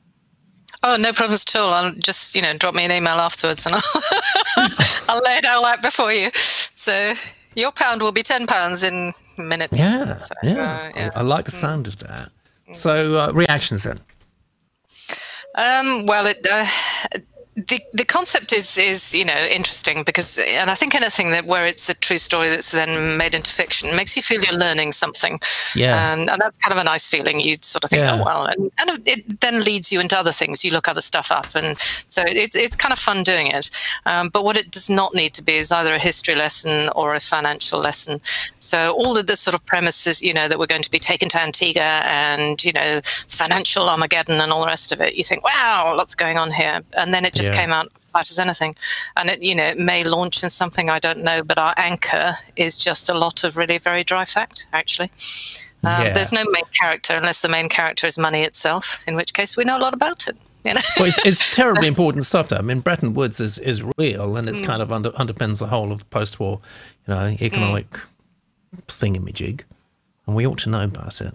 Oh, no problems at all. I'll just, you know, drop me an email afterwards and I'll, I'll lay it out like before you. So your pound will be ten pounds in minutes. Yeah, so, yeah. Uh, yeah. I, I like the sound mm. of that. So uh, reactions then? Um, well, it... Uh, The the concept is is you know interesting because, and I think anything that where it's a true story that's then made into fiction makes you feel you're learning something, yeah, um, and that's kind of a nice feeling. You sort of think, yeah. oh well, and, and it then leads you into other things. You look other stuff up, and so it's it's kind of fun doing it. Um, but what it does not need to be is either a history lesson or a financial lesson. So all of the sort of premises, you know, that we're going to be taken to Antigua and you know financial Armageddon and all the rest of it. You think, wow, lots going on here, and then it just Just yeah. came out flat as anything, and it you know it may launch in something I don't know, but our anchor is just a lot of really very dry fact actually. Um, yeah. There's no main character unless the main character is money itself, in which case we know a lot about it. You know, well, it's, it's terribly important stuff. Though. I mean, Bretton Woods is is real, and it's mm. kind of under, underpins the whole of the post-war, you know, economic mm. thingamajig, and we ought to know about it.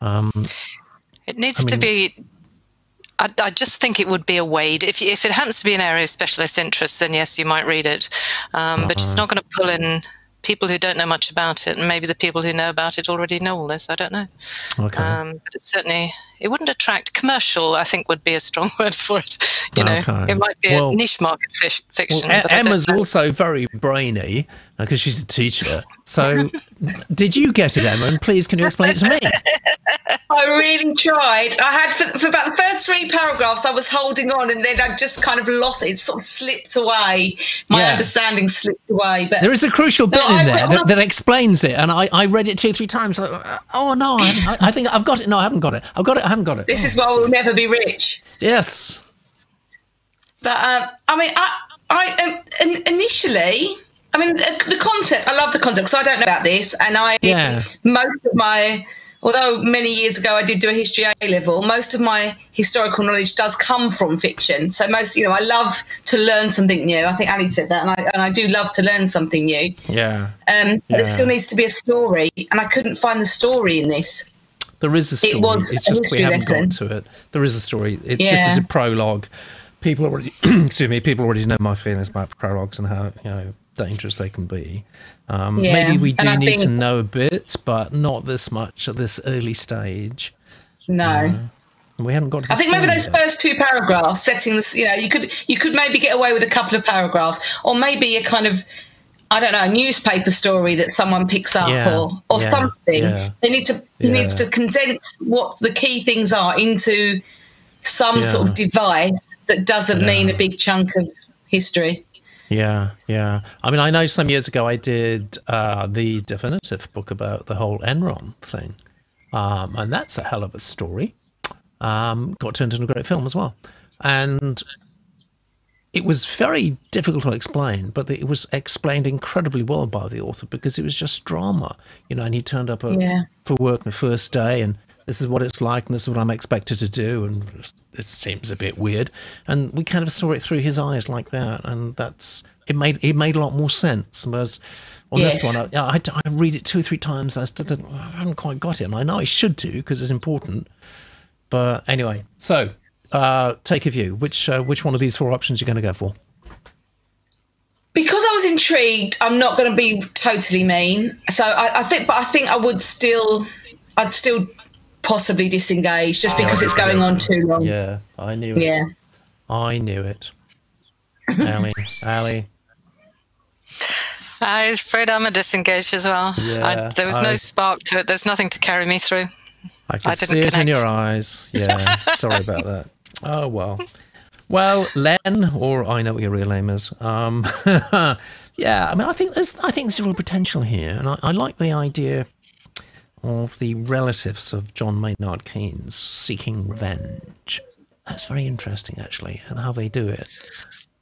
Um, it needs I mean, to be. I, I just think it would be a wade. If, if it happens to be an area of specialist interest, then yes, you might read it. Um, uh-huh. But it's not going to pull in people who don't know much about it. And maybe the people who know about it already know all this. I don't know. Okay. Um, but it's certainly, it wouldn't attract commercial, I think would be a strong word for it. You know, okay. It might be well, a niche market fish, fiction. Well, but Emma's also very brainy because she's a teacher. So did you get it, Emma? And please, can you explain it to me? I really tried. I had, for, for about the first three paragraphs, I was holding on and then I just kind of lost it. It sort of slipped away. My yeah. understanding slipped away. But there is a crucial bit no, in I, there that, that explains it. And I, I read it two, three times. Like, oh, no, I, I think I've got it. No, I haven't got it. I've got it. I haven't got it. This oh. is why we'll never be rich. Yes. But, um, I mean, I, I um, initially, I mean, the, the concept, I love the concept because I don't know about this. And I, yeah. most of my, although many years ago I did do a history A-level, most of my historical knowledge does come from fiction. So most, you know, I love to learn something new. I think Ali said that, and I, and I do love to learn something new. Yeah. Um, but yeah. It still needs to be a story, and I couldn't find the story in this. There is a story. It was it's just we haven't gotten to it. There is a story. It, yeah. This is a prologue. People already, excuse me, people already know my feelings about prologues and how, you know, dangerous they can be. Um, yeah. Maybe we do need think... to know a bit, but not this much at this early stage. No. Uh, we haven't got to I think maybe those yet. first two paragraphs setting this, you know, you could, you could maybe get away with a couple of paragraphs or maybe a kind of, I don't know, a newspaper story that someone picks up yeah. or, or yeah. something. Yeah. They need to, yeah. needs to condense what the key things are into some yeah. sort of device. That doesn't yeah. mean a big chunk of history. Yeah, yeah. I mean, I know some years ago I did uh, the definitive book about the whole Enron thing. Um, and that's a hell of a story. Um, got turned into a great film as well. And it was very difficult to explain, but it was explained incredibly well by the author because it was just drama. You know, and he turned up a, yeah. for work the first day and this is what it's like and this is what I'm expected to do and this seems a bit weird. And we kind of saw it through his eyes like that, and that's it made it made a lot more sense. Whereas on yes. this one, I, I, I read it two or three times. I still I haven't quite got it, and I know I should do because it's important. But anyway, so uh, take a view. Which uh, which one of these four options you're going to go for? Because I was intrigued, I'm not going to be totally mean. So I, I think, but I think I would still, I'd still possibly disengage just because oh, it's going on too long. Yeah, I knew it. Yeah, I knew it. Ali, Ali. I'm afraid I'm a disengage as well. Yeah, I, there was I, no spark to it. There's nothing to carry me through. I could I didn't see it connect. in your eyes. Yeah, sorry about that. Oh well. Well, Len, or I know what your real name is. Um, yeah, I mean, I think there's, I think there's real potential here, and I, I like the idea of the relatives of John Maynard Keynes seeking revenge. That's very interesting, actually, and how they do it.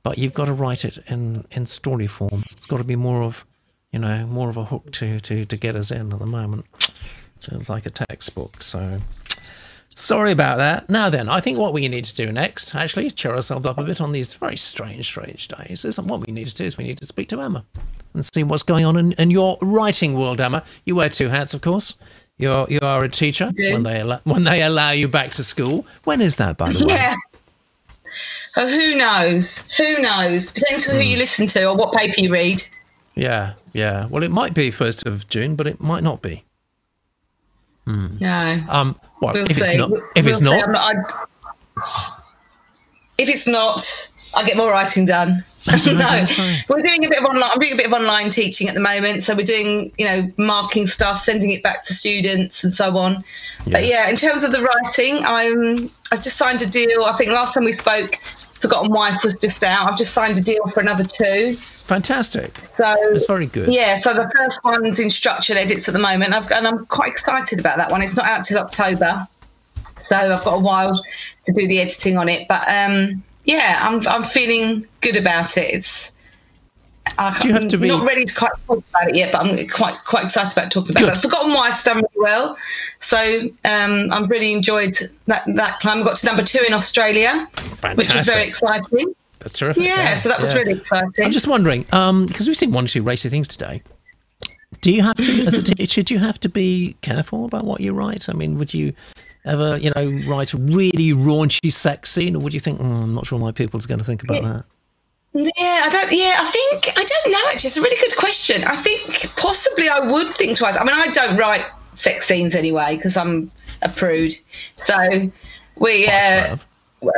But you've got to write it in in story form. It's got to be more of, you know, more of a hook to to to get us in at the moment. It's like a textbook, so. Sorry about that. Now then, I think what we need to do next, actually, cheer ourselves up a bit on these very strange, strange days, is what we need to do is we need to speak to Emma and see what's going on in, in your writing world, Emma. You wear two hats, of course. You're, you are a teacher when they, when they allow you back to school. When is that, by the way? Yeah. Oh, who knows? Who knows? Depends on who mm. you listen to or what paper you read. Yeah, yeah. Well, it might be first of June, but it might not be. Hmm. No. Um, well, we'll if see. it's not, if we'll it's not, not if it's not, I'll get more writing done. No, we're doing a bit of online. I'm doing a bit of online teaching at the moment, so we're doing, you know, marking stuff, sending it back to students, and so on. Yeah. But yeah, in terms of the writing, I'm. I just signed a deal. I think last time we spoke, Forgotten Wife was just out. I've just signed a deal for another two. Fantastic. So it's very good. Yeah. So the first one's in structural edits at the moment, I've, and I'm quite excited about that one. It's not out till October, so I've got a while to do the editing on it. But um, yeah, I'm I'm feeling good about it. It's I do you have to be... not ready to quite talk about it yet, but I'm quite quite excited about talking about good. it. But Forgotten Wife's done really well, so um, I've really enjoyed that that climb. I got to number two in Australia, Fantastic. which is very exciting. That's terrific. Yeah, yeah. so that was yeah. really exciting. I'm just wondering, um, because we've seen one or two racy things today. Do you have to, as a teacher, do you have to be careful about what you write? I mean, would you ever, you know, write a really raunchy sex scene, or would you think, oh, I'm not sure my pupils are going to think about yeah. that? Yeah, I don't. Yeah, I think I don't know. Actually, it's a really good question. I think possibly I would think twice. I mean, I don't write sex scenes anyway because I'm a prude. So we. Uh,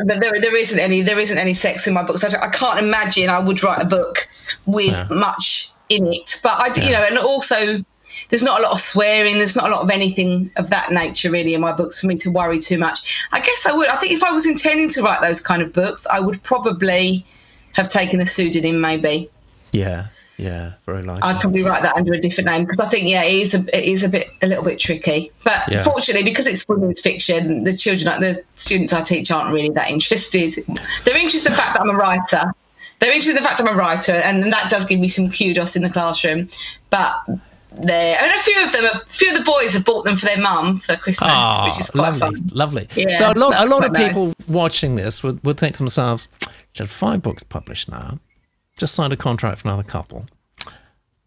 There, there isn't any. There isn't any sex in my books. I, I can't imagine I would write a book with yeah. much in it. But I, yeah. you know, and also there's not a lot of swearing. There's not a lot of anything of that nature really in my books for me to worry too much. I guess I would. I think if I was intending to write those kind of books, I would probably have taken a pseudonym, maybe. Yeah, yeah, very likely. I'd probably write that under a different name because I think, yeah, it is a, it is a bit, a little bit tricky. But yeah. fortunately, because it's women's fiction, the children, the students I teach aren't really that interested. They're interested in the fact that I'm a writer. They're interested in the fact I'm a writer, and that does give me some kudos in the classroom. But they, I mean, a few of them, a few of the boys have bought them for their mum for Christmas, oh, which is quite lovely, fun. Lovely. Yeah, so a lot, a lot of nice. people watching this would would think to themselves, she had five books published now, just signed a contract for another couple.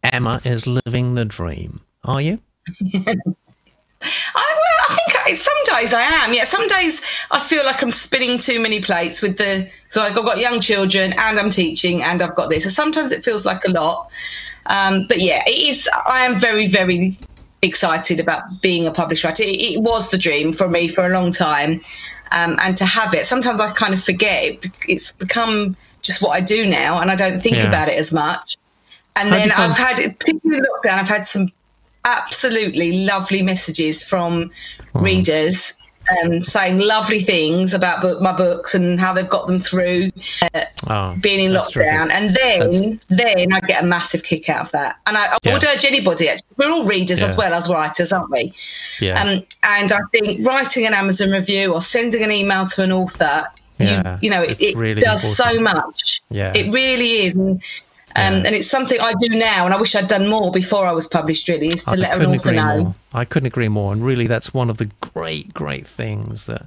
Emma is living the dream. Are you? I, well, I think I, some days I am. Yeah, some days I feel like I'm spinning too many plates with the, so I've got young children and I'm teaching and I've got this. So sometimes it feels like a lot. Um, but yeah, it is. I am very, very excited about being a published writer. It, it was the dream for me for a long time. Um, and to have it, sometimes I kind of forget it. It's become just what I do now, and I don't think yeah. about it as much. And then I've had, particularly lockdown, I've had some absolutely lovely messages from wow. readers um, saying lovely things about book, my books and how they've got them through uh, oh, being in lockdown. Terrific. And then, that's... then I get a massive kick out of that. And I, I yeah. would urge anybody. Actually, we're all readers yeah. as well as writers, aren't we? Yeah. Um, and I think writing an Amazon review or sending an email to an author, yeah. you, you know, it, it really does important. so much. Yeah. It really is. And, um, yeah. and it's something I do now, and I wish I'd done more before I was published, really, is to I let an author know. More. I couldn't agree more. And really, that's one of the great, great things that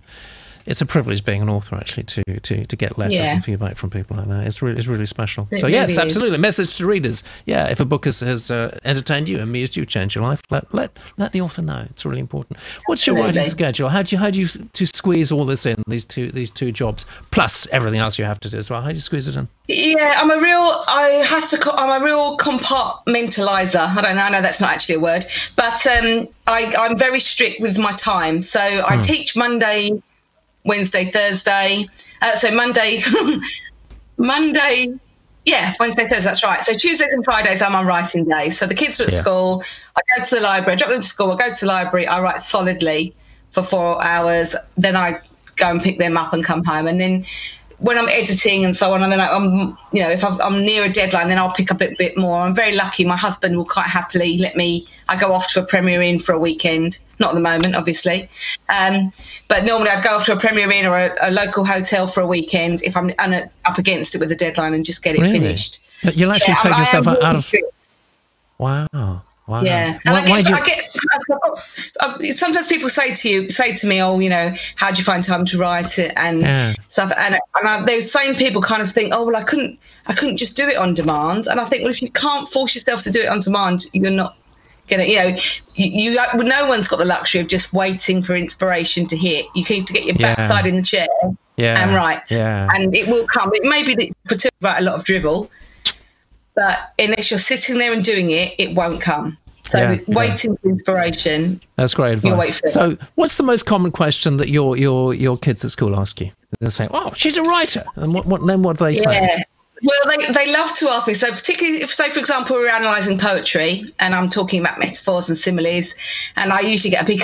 it's a privilege being an author, actually, to to to get letters yeah. and feedback from people like that. It's really it's really special. It so really yes, is. absolutely. Message to readers. Yeah, if a book has, has uh, entertained you, and me as you change your life, let let let the author know. It's really important. What's your absolutely. writing schedule? How do you how do you to squeeze all this in? These two these two jobs plus everything else you have to do as well. How do you squeeze it in? Yeah, I'm a real. I have to. I'm a real compartmentalizer. I don't know. I know that's not actually a word, but um, I, I'm very strict with my time. So I mm. teach Monday, Wednesday, Thursday. Uh, so Monday, Monday, yeah, Wednesday, Thursday. That's right. So Tuesdays and Fridays are my writing days. So the kids are at yeah. school. I go to the library. I drop them to school. I go to the library. I write solidly for four hours. Then I go and pick them up and come home. And then when I'm editing and so on, and then I'm, you know, if I've, I'm near a deadline, then I'll pick up a bit more. I'm very lucky. My husband will quite happily let me. I go off to a premiere in for a weekend, not at the moment, obviously, um, but normally I'd go off to a premiere in or a, a local hotel for a weekend if I'm un, up against it with a deadline and just get it really? finished. But you'll actually yeah, take I, yourself I out of. Strict. Wow. Wow. Yeah, and why, I, get, why I, get, I get. Sometimes people say to you, say to me, "Oh, you know, how do you find time to write it and yeah. stuff?" And and I, those same people kind of think, "Oh, well, I couldn't, I couldn't just do it on demand." And I think, well, if you can't force yourself to do it on demand, you're not gonna, you know, you, you no one's got the luxury of just waiting for inspiration to hit. You need to get your yeah. backside in the chair yeah. and write, yeah. and it will come. It may be that for two write a lot of drivel, but unless you're sitting there and doing it, it won't come. So yeah, waiting yeah. for inspiration. That's great advice. Wait for so it. What's the most common question that your your your kids at school ask you? They're saying, "Oh, she's a writer." And what, what then what do they yeah. say? Well, they, they love to ask me. So particularly if, say, for example, we're analysing poetry and I'm talking about metaphors and similes, and I usually get a big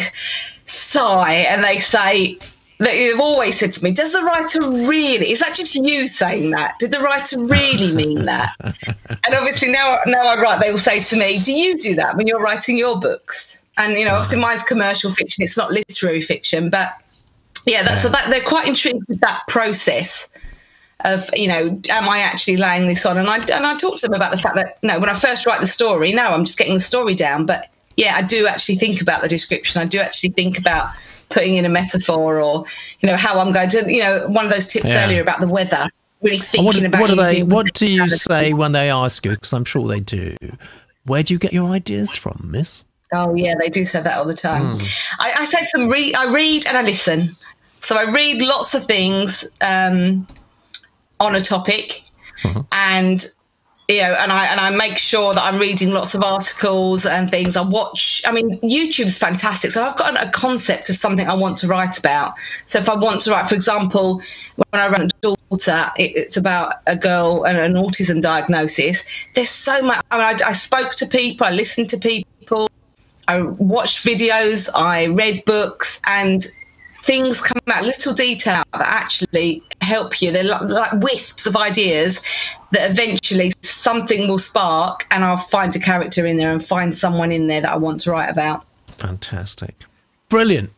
sigh and they say, they've always said to me, "Does the writer really? Is that just you saying that? Did the writer really mean that?" And obviously now, now I write, they will say to me, "Do you do that when you're writing your books?" And you know, obviously mine's commercial fiction; it's not literary fiction. But yeah, that's yeah. so that they're quite intrigued with that process of, you know, am I actually laying this on? And I and I talk to them about the fact that no, when I first write the story, no, I'm just getting the story down. But yeah, I do actually think about the description. I do actually think about putting in a metaphor, or you know how I'm going to, you know, one of those tips yeah. earlier about the weather. Really thinking what, about what, are they, what do you say when they ask you? Because I'm sure they do. Where do you get your ideas from, Miss? Oh yeah, they do say that all the time. Mm. I, I say some read. I read and I listen. So I read lots of things um, on a topic, mm-hmm. and you know, and I and I make sure that I'm reading lots of articles and things. I watch. I mean, YouTube's fantastic. So I've got a concept of something I want to write about. So if I want to write, for example, when I wrote Daughter, it, it's about a girl and an autism diagnosis. There's so much. I mean, I, I spoke to people. I listened to people. I watched videos. I read books, and things come out, little detail that actually help you. They're like, like wisps of ideas that eventually something will spark, and I'll find a character in there and find someone in there that I want to write about. Fantastic. Brilliant.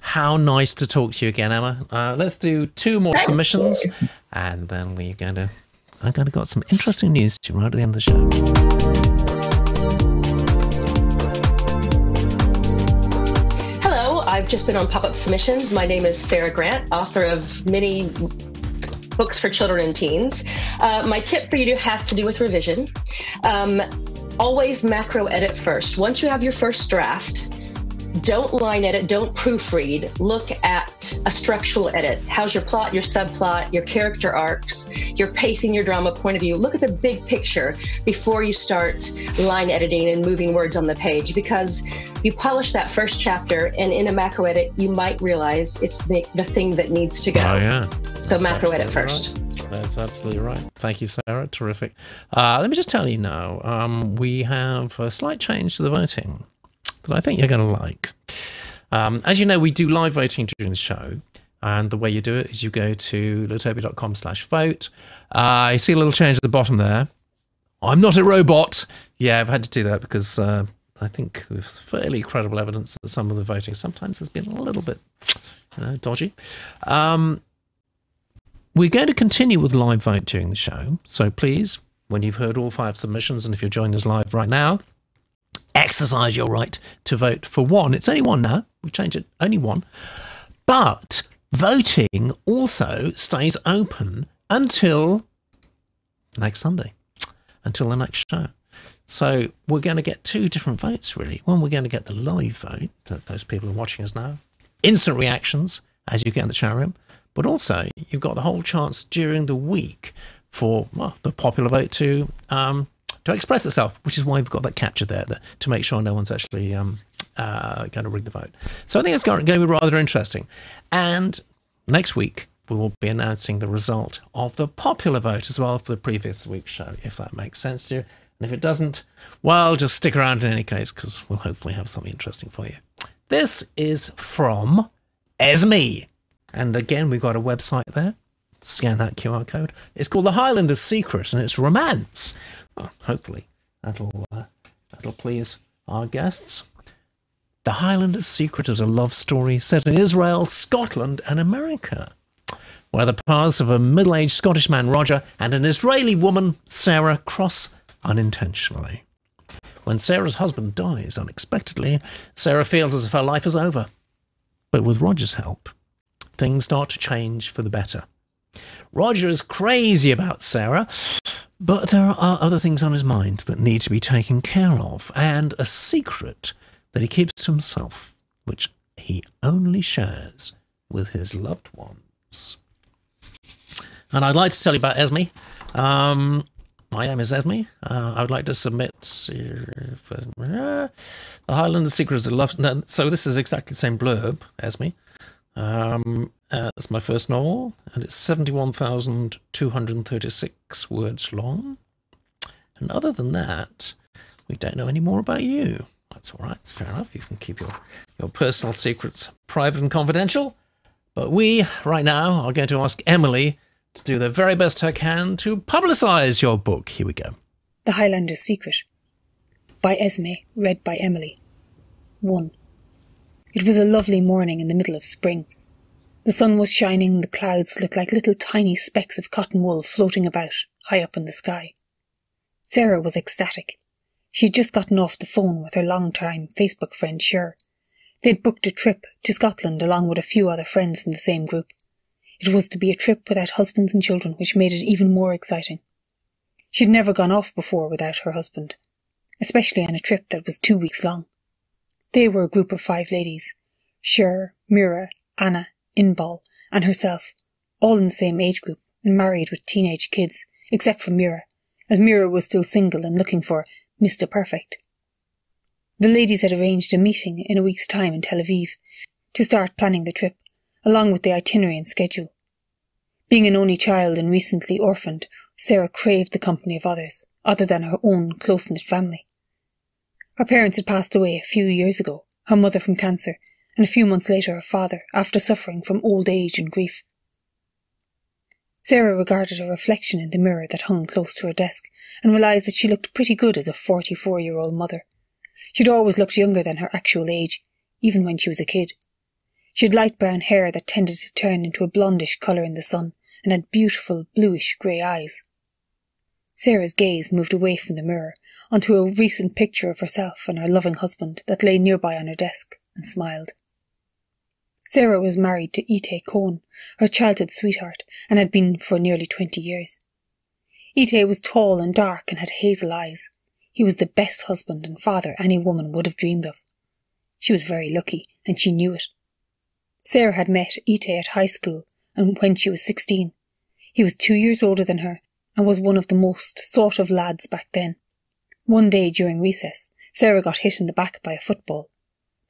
How nice to talk to you again, Emma. Uh, let's do two more Thank submissions you. and then we're going to, I'm going to got some interesting news to right at the end of the show. I've just been on Pop-Up Submissions. My name is Sarah Grant, author of many books for children and teens. Uh, my tip for you to, has to do with revision. Um, always macro edit first. Once you have your first draft, don't line edit, don't proofread. Look at a structural edit. How's your plot, your subplot, your character arcs, your pacing, your drama, point of view. Look at the big picture before you start line editing and moving words on the page, because you polish that first chapter, and in a macro edit, you might realize it's the, the thing that needs to go. Oh, yeah. So That's macro edit first. Right. That's absolutely right. Thank you, Sarah. Terrific. Uh, let me just tell you now, um, we have a slight change to the voting that I think you're going to like. Um, as you know, we do live voting during the show, and the way you do it is you go to litopia dot com slash vote. Uh, you see a little change at the bottom there. I'm not a robot. Yeah, I've had to do that because uh, I think there's fairly credible evidence that some of the voting sometimes has been a little bit you know, dodgy. Um, we're going to continue with live vote during the show. So please, when you've heard all five submissions, and if you're joining us live right now, exercise your right to vote for one. It's only one now. We've changed it. Only one. But Voting also stays open until next Sunday, until the next show. So we're going to get two different votes, really. One, we're going to get the live vote that those people are watching us now. Instant reactions as you get in the chat room. But also, you've got the whole chance during the week for well, the popular vote to um, to express itself, which is why we've got that capture there that, to make sure no one's actually um, uh, going to rig the vote. So I think it's going to be rather interesting. And next week, we will be announcing the result of the popular vote as well for the previous week's show, if that makes sense to you. And if it doesn't, well, just stick around in any case, because we'll hopefully have something interesting for you. This is from Esme. And again, we've got a website there. Scan that Q R code. It's called The Highlander's Secret, and it's romance. Well, hopefully that'll, uh, that'll please our guests. The Highlander's Secret is a love story set in Israel, Scotland, and America, where the paths of a middle-aged Scottish man, Roger, and an Israeli woman, Sarah, cross unintentionally. When Sarah's husband dies unexpectedly, Sarah feels as if her life is over. But with Roger's help, things start to change for the better. Roger is crazy about Sarah, but there are other things on his mind that need to be taken care of, and a secret that he keeps to himself, which he only shares with his loved ones. And I'd like to tell you about Esme. Um, my name is Esme. Uh, I would like to submit uh, for, uh, The Highlander's Secret is a love... No, so this is exactly the same blurb, Esme. Um, uh, it's my first novel, and it's seventy-one thousand two hundred thirty-six words long. And other than that, we don't know any more about you. That's all right. It's fair enough. You can keep your, your personal secrets private and confidential. But we, right now, are going to ask Emily to do the very best her can to publicise your book. Here we go. The Highlander's Secret by Esme, read by Emily. One. It was a lovely morning in the middle of spring. The sun was shining, and the clouds looked like little tiny specks of cotton wool floating about, high up in the sky. Sarah was ecstatic. She had just gotten off the phone with her long-time Facebook friend, Cher. They'd booked a trip to Scotland along with a few other friends from the same group. It was to be a trip without husbands and children, which made it even more exciting. She'd never gone off before without her husband, especially on a trip that was two weeks long. They were a group of five ladies, Cher, Mira, Anna, Inbal, and herself, all in the same age group and married with teenage kids, except for Mira, as Mira was still single and looking for Mister Perfect. The ladies had arranged a meeting in a week's time in Tel Aviv to start planning the trip, along with the itinerary and schedule. Being an only child and recently orphaned, Sarah craved the company of others, other than her own close-knit family. Her parents had passed away a few years ago, her mother from cancer, and a few months later her father, after suffering from old age and grief. Sarah regarded her reflection in the mirror that hung close to her desk and realised that she looked pretty good as a forty-four-year-old mother. She'd always looked younger than her actual age, even when she was a kid. She had light brown hair that tended to turn into a blondish colour in the sun and had beautiful bluish-grey eyes. Sarah's gaze moved away from the mirror onto a recent picture of herself and her loving husband that lay nearby on her desk, and smiled. Sarah was married to Itay Korn, her childhood sweetheart, and had been for nearly twenty years. Itay was tall and dark and had hazel eyes. He was the best husband and father any woman would have dreamed of. She was very lucky, and she knew it. Sarah had met Itay at high school, and when she was sixteen. He was two years older than her, and was one of the most sort of lads back then. One day during recess, Sarah got hit in the back by a football.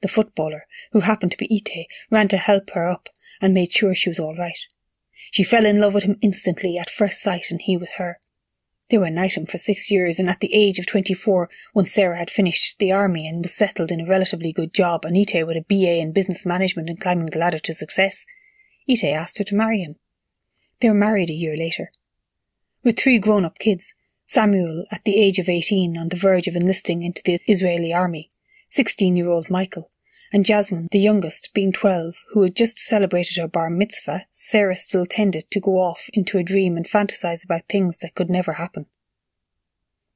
The footballer, who happened to be Itay, ran to help her up and made sure she was all right. She fell in love with him instantly at first sight, and he with her. They were knitting for six years, and at the age of twenty-four, when Sarah had finished the army and was settled in a relatively good job, and Itay with a B A in business management and climbing the ladder to success, Itay asked her to marry him. They were married a year later. With three grown-up kids, Samuel, at the age of eighteen, on the verge of enlisting into the Israeli army, sixteen-year-old Michael, and Jasmine, the youngest, being twelve, who had just celebrated her bar mitzvah, Sarah still tended to go off into a dream and fantasize about things that could never happen.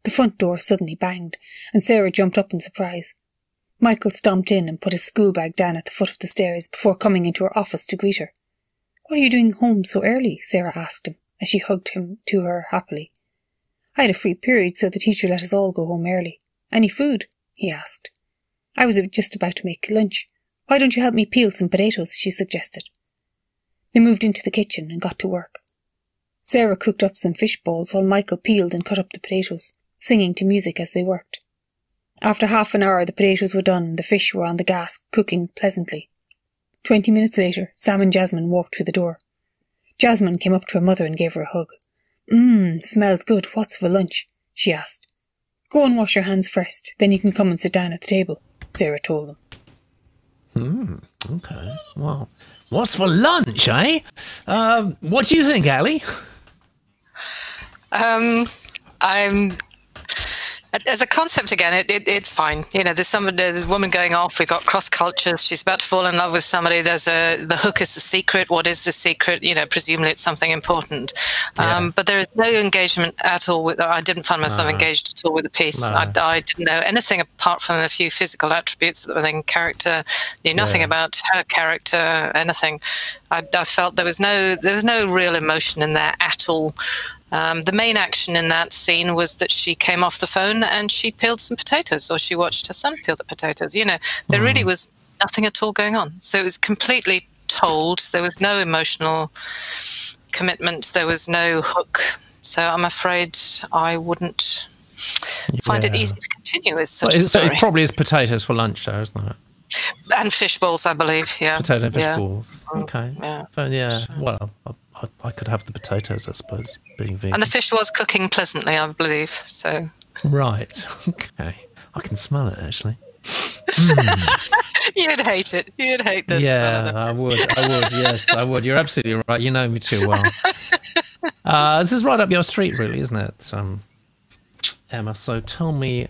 The front door suddenly banged, and Sarah jumped up in surprise. Michael stomped in and put his schoolbag down at the foot of the stairs before coming into her office to greet her. "What are you doing home so early?" Sarah asked him, as she hugged him to her happily. "I had a free period, so the teacher let us all go home early. Any food?" he asked. "I was just about to make lunch. Why don't you help me peel some potatoes?" she suggested. They moved into the kitchen and got to work. Sarah cooked up some fish balls while Michael peeled and cut up the potatoes, singing to music as they worked. After half an hour the potatoes were done and the fish were on the gas, cooking pleasantly. Twenty minutes later, Sam and Jasmine walked through the door. Jasmine came up to her mother and gave her a hug. "Mmm, smells good. What's for lunch?" she asked. "Go and wash your hands first, then you can come and sit down at the table," Sarah told them. Hmm, okay. Well, what's for lunch, eh? Uh, what do you think, Allie? Um, I'm... As a concept, again, it, it, it's fine. You know, there's somebody, there's a woman going off. We've got cross cultures. She's about to fall in love with somebody. There's a the hook is the secret. What is the secret? You know, presumably it's something important. Yeah. Um, but there is no engagement at all. With I didn't find myself no. engaged at all with the piece. No. I, I didn't know anything apart from a few physical attributes that were in character. Knew nothing yeah. about her character. Anything. I, I felt there was no there was no real emotion in there at all. Um, the main action in that scene was that she came off the phone and she peeled some potatoes, or she watched her son peel the potatoes. You know, there mm. really was nothing at all going on. So it was completely told. There was no emotional commitment. There was no hook. So I'm afraid I wouldn't find yeah. it easy to continue with such well, a story. So it probably is potatoes for lunch, though, isn't it? And fish balls, I believe, yeah. Potato and fish yeah. balls. Okay. Yeah. But yeah, sure. well... I'll I, I could have the potatoes, I suppose, being vegan. And the fish was cooking pleasantly, I believe, so... Right, okay. I can smell it, actually. Mm. You'd hate it. You'd hate this. Yeah, I would. I would, yes, I would. You're absolutely right. You know me too well. Uh, this is right up your street, really, isn't it, um, Emma? So tell me,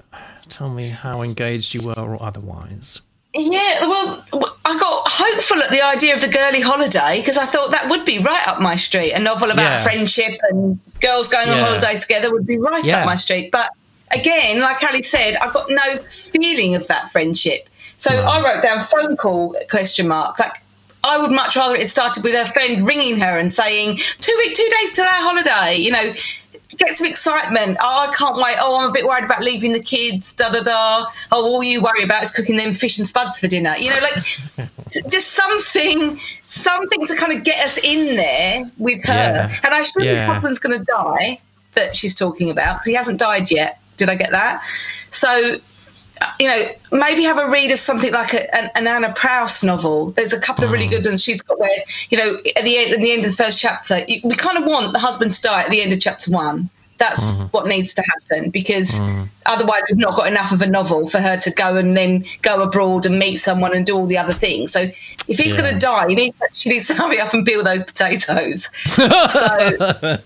tell me how engaged you were or otherwise. Yeah, well, I got hopeful at the idea of the girly holiday because I thought that would be right up my street. A novel about yeah. friendship and girls going yeah. on holiday together would be right yeah. up my street. But again, like Ali said, I got no feeling of that friendship. So no. I wrote down phone call, question mark. Like, I would much rather it started with her friend ringing her and saying, two week, two days till our holiday, you know, get some excitement. Oh, I can't wait. Oh, I'm a bit worried about leaving the kids, da-da-da. Oh, all you worry about is cooking them fish and spuds for dinner. You know, like, just something something to kind of get us in there with her. Yeah. And I assume yeah. his husband's going to die, that she's talking about, because he hasn't died yet. Did I get that? So, you know, maybe have a read of something like a, an, an Anna Proust novel. There's a couple of really good ones she's got where, you know, at the end, at the end of the first chapter, you, we kind of want the husband to die at the end of chapter one. That's mm. what needs to happen, because mm. otherwise we've not got enough of a novel for her to go and then go abroad and meet someone and do all the other things. So if he's yeah. going to die, he needs, she needs to hurry up and peel those potatoes. So...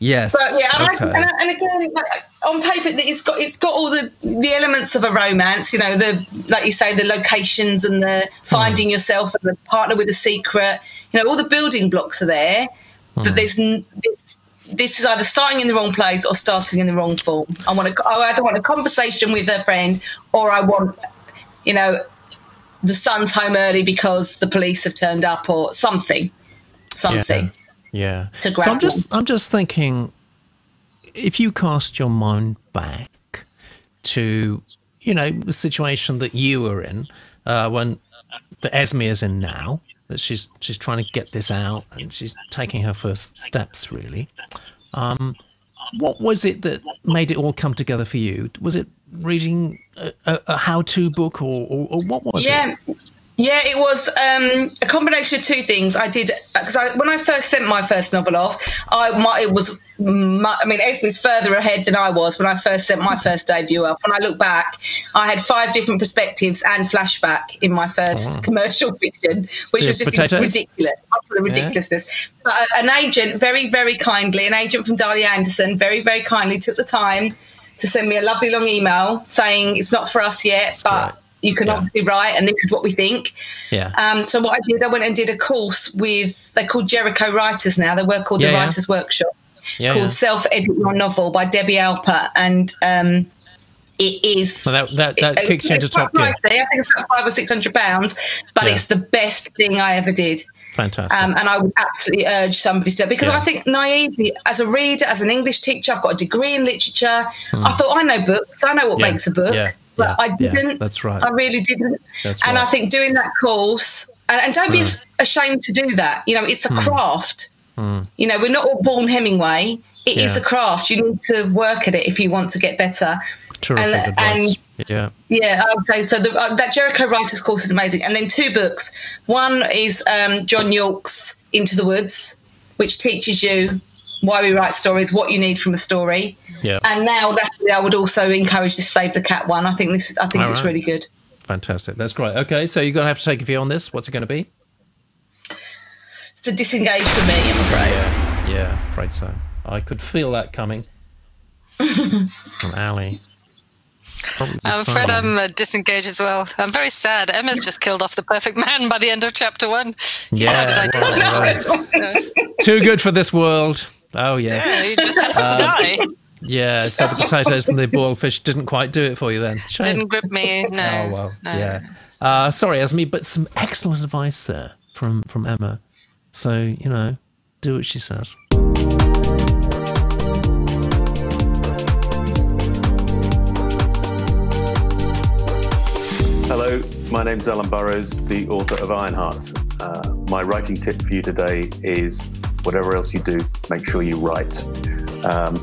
Yes. But yeah, and, okay. I, and, I, and again, like, on paper, it's got it's got all the, the elements of a romance. You know, the like you say, the locations and the finding mm. yourself and the partner with a secret. You know, all the building blocks are there. Mm. But there's this this is either starting in the wrong place or starting in the wrong form. I want to I either want a conversation with a friend, or I want, you know, the son's home early because the police have turned up or something, something. Yeah. Yeah. So I'm just, I'm just thinking, if you cast your mind back to, you know, the situation that you were in uh, when the Esme is in now, that she's she's trying to get this out and she's taking her first steps, really. Um, what was it that made it all come together for you? Was it reading a, a how-to book, or, or, or what was yeah. it? Yeah, it was um, a combination of two things. I did because I, when I first sent my first novel off, I my, it was my, I mean, Esme was further ahead than I was when I first sent my first debut off. When I look back, I had five different perspectives and flashback in my first oh. commercial fiction, which There's was just potatoes. ridiculous, absolute ridiculousness. Yeah. But an agent, very very kindly, an agent from Darley Anderson, very very kindly took the time to send me a lovely long email saying it's not for us yet, That's but. Great. You can yeah. obviously write, and this is what we think. Yeah. Um, so what I did, I went and did a course with, they're called Jericho Writers now. They were called yeah, the yeah. Writers Workshop, yeah, called yeah. Self-Edit Your Novel by Debbie Alpert. And um, it is... So that, that, that it, kicks it, you into top gear. I think it's about five or six hundred pounds, but yeah. it's the best thing I ever did. Fantastic. Um, and I would absolutely urge somebody to, because yeah. I think naively, as a reader, as an English teacher, I've got a degree in literature. Mm. I thought, I know books. I know what yeah. makes a book. Yeah. But yeah. I didn't. Yeah. That's right. I really didn't. That's and right. I think doing that course, and, and don't mm. be ashamed to do that. You know, it's a mm. craft. Mm. You know, we're not all born Hemingway. It yeah. is a craft. You need to work at it if you want to get better. Terrific and, advice. And yeah, yeah, I would say so. The, uh, that Jericho Writers course is amazing. And then two books. One is um, John Yorke's Into the Woods, which teaches you why we write stories, what you need from a story. Yeah. And now, luckily, I would also encourage this Save the Cat one. I think this. I think All it's right. really good. Fantastic. That's great. Okay, so you're going to have to take a view on this. What's it going to be? It's a disengage for me, I'm afraid. Yeah, yeah, afraid so. I could feel that coming from Ali. I'm afraid I'm uh, disengaged as well. I'm very sad. Emma's just killed off the perfect man by the end of chapter one. Yeah. How did I do that? Right. No. Too good for this world. Oh, yes. Yeah, you just have to die. Yeah, so the potatoes and the boiled fish didn't quite do it for you then. Shame. Didn't grip me, no. Oh, well, no. yeah. Uh, sorry, Esme, but some excellent advice there from, from Emma. So, you know, do what she says. Hello, my name's Alan Burrows, the author of Ironheart. Uh, my writing tip for you today is whatever else you do, make sure you write. Um,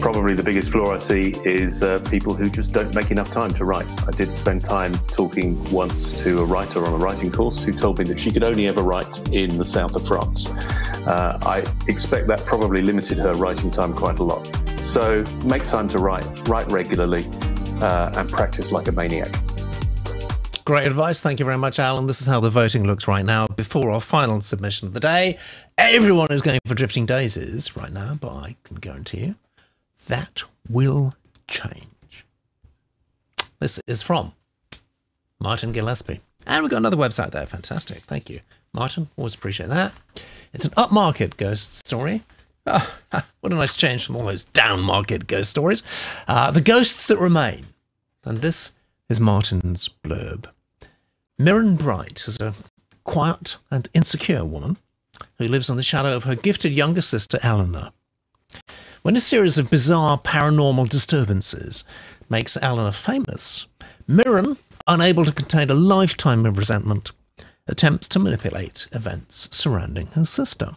probably the biggest flaw I see is uh, people who just don't make enough time to write. I did spend time talking once to a writer on a writing course who told me that she could only ever write in the south of France. Uh, I expect that probably limited her writing time quite a lot. So make time to write, write regularly, uh, and practice like a maniac. Great advice. Thank you very much, Alan. This is how the voting looks right now before our final submission of the day. Everyone is going for Drifting Daisies right now, but I can guarantee you that will change. This is from Martin Gillespie. And we've got another website there. Fantastic. Thank you, Martin. Always appreciate that. It's an upmarket ghost story. Oh, what a nice change from all those downmarket ghost stories. Uh, the ghosts that remain. And this is Martin's blurb. Mirren Bright is a quiet and insecure woman who lives in the shadow of her gifted younger sister, Eleanor. When a series of bizarre paranormal disturbances makes Eleanor famous, Mirren, unable to contain a lifetime of resentment, attempts to manipulate events surrounding her sister.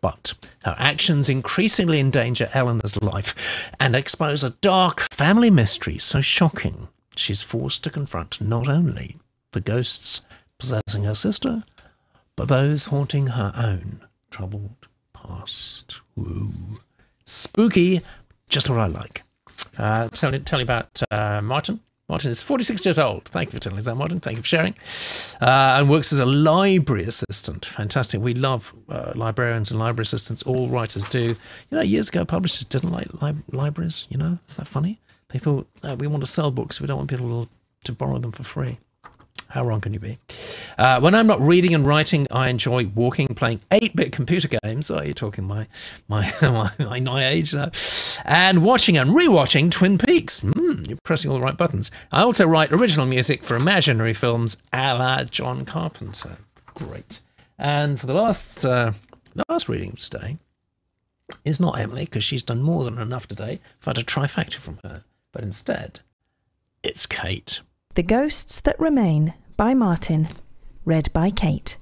But her actions increasingly endanger Eleanor's life and expose a dark family mystery so shocking she's forced to confront not only the ghosts possessing her sister, but those haunting her own troubled past. Ooh. Spooky, just what I like. Uh, tell, tell me about uh, Martin. Martin is forty-six years old. Thank you for telling us that, Martin. Thank you for sharing. Uh, and works as a library assistant. Fantastic. We love uh, librarians and library assistants. All writers do. You know, years ago, publishers didn't like li libraries. You know, isn't that funny? They thought, uh, we want to sell books. We don't want people to borrow them for free. How wrong can you be? Uh, when I'm not reading and writing, I enjoy walking, playing eight bit computer games. Oh, you're talking my my my, my, my age now. And watching and rewatching Twin Peaks. Mm, you're pressing all the right buttons. I also write original music for imaginary films a la John Carpenter. Great. And for the last, uh, last reading of today is not Emily, because she's done more than enough today. I've had a trifecta from her. But instead, it's Kate. The Ghosts That Remain by Martin, read by Kate.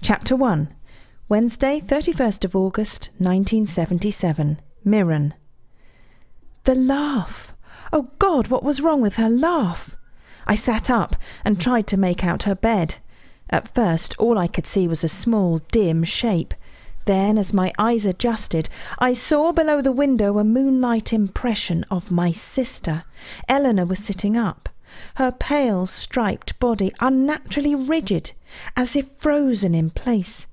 Chapter one. Wednesday, thirty-first of August, nineteen seventy-seven. Mirren. The laugh! Oh God, what was wrong with her laugh? I sat up and tried to make out her bed. At first, all I could see was a small, dim shape. Then, as my eyes adjusted, I saw below the window a moonlight impression of my sister. Eleanor was sitting up, her pale, striped body unnaturally rigid, as if frozen in place.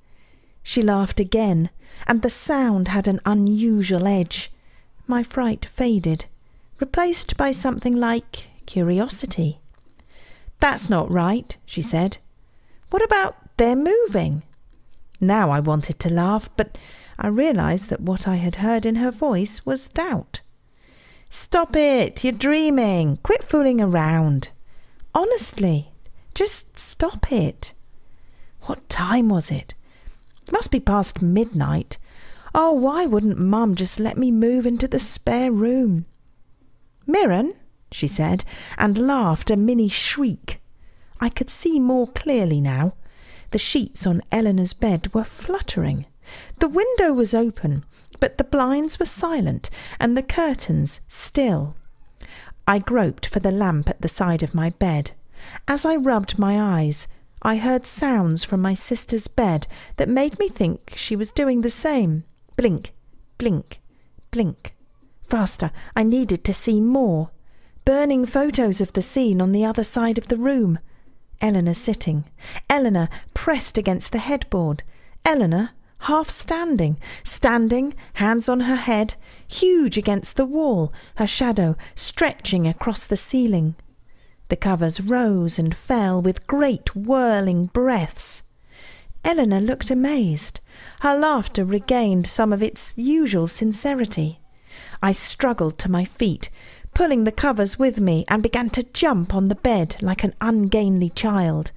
She laughed again, and the sound had an unusual edge. My fright faded, replaced by something like curiosity. "That's not right," she said. "What about they're moving?" Now I wanted to laugh, but I realised that what I had heard in her voice was doubt. "Stop it! You're dreaming! Quit fooling around! Honestly, just stop it!" What time was it? It must be past midnight. Oh, why wouldn't Mum just let me move into the spare room? Mirren, she said, and laughed a mini shriek. I could see more clearly now. The sheets on Eleanor's bed were fluttering. The window was open, but the blinds were silent and the curtains still. I groped for the lamp at the side of my bed. As I rubbed my eyes, I heard sounds from my sister's bed that made me think she was doing the same. Blink, blink, blink. Faster, I needed to see more. Burning photos of the scene on the other side of the room. Eleanor sitting. Eleanor pressed against the headboard. Eleanor half standing. Standing, hands on her head, huge against the wall, her shadow stretching across the ceiling. The covers rose and fell with great whirling breaths. Eleanor looked amazed. Her laughter regained some of its usual sincerity. I struggled to my feet, pulling the covers with me, and began to jump on the bed like an ungainly child.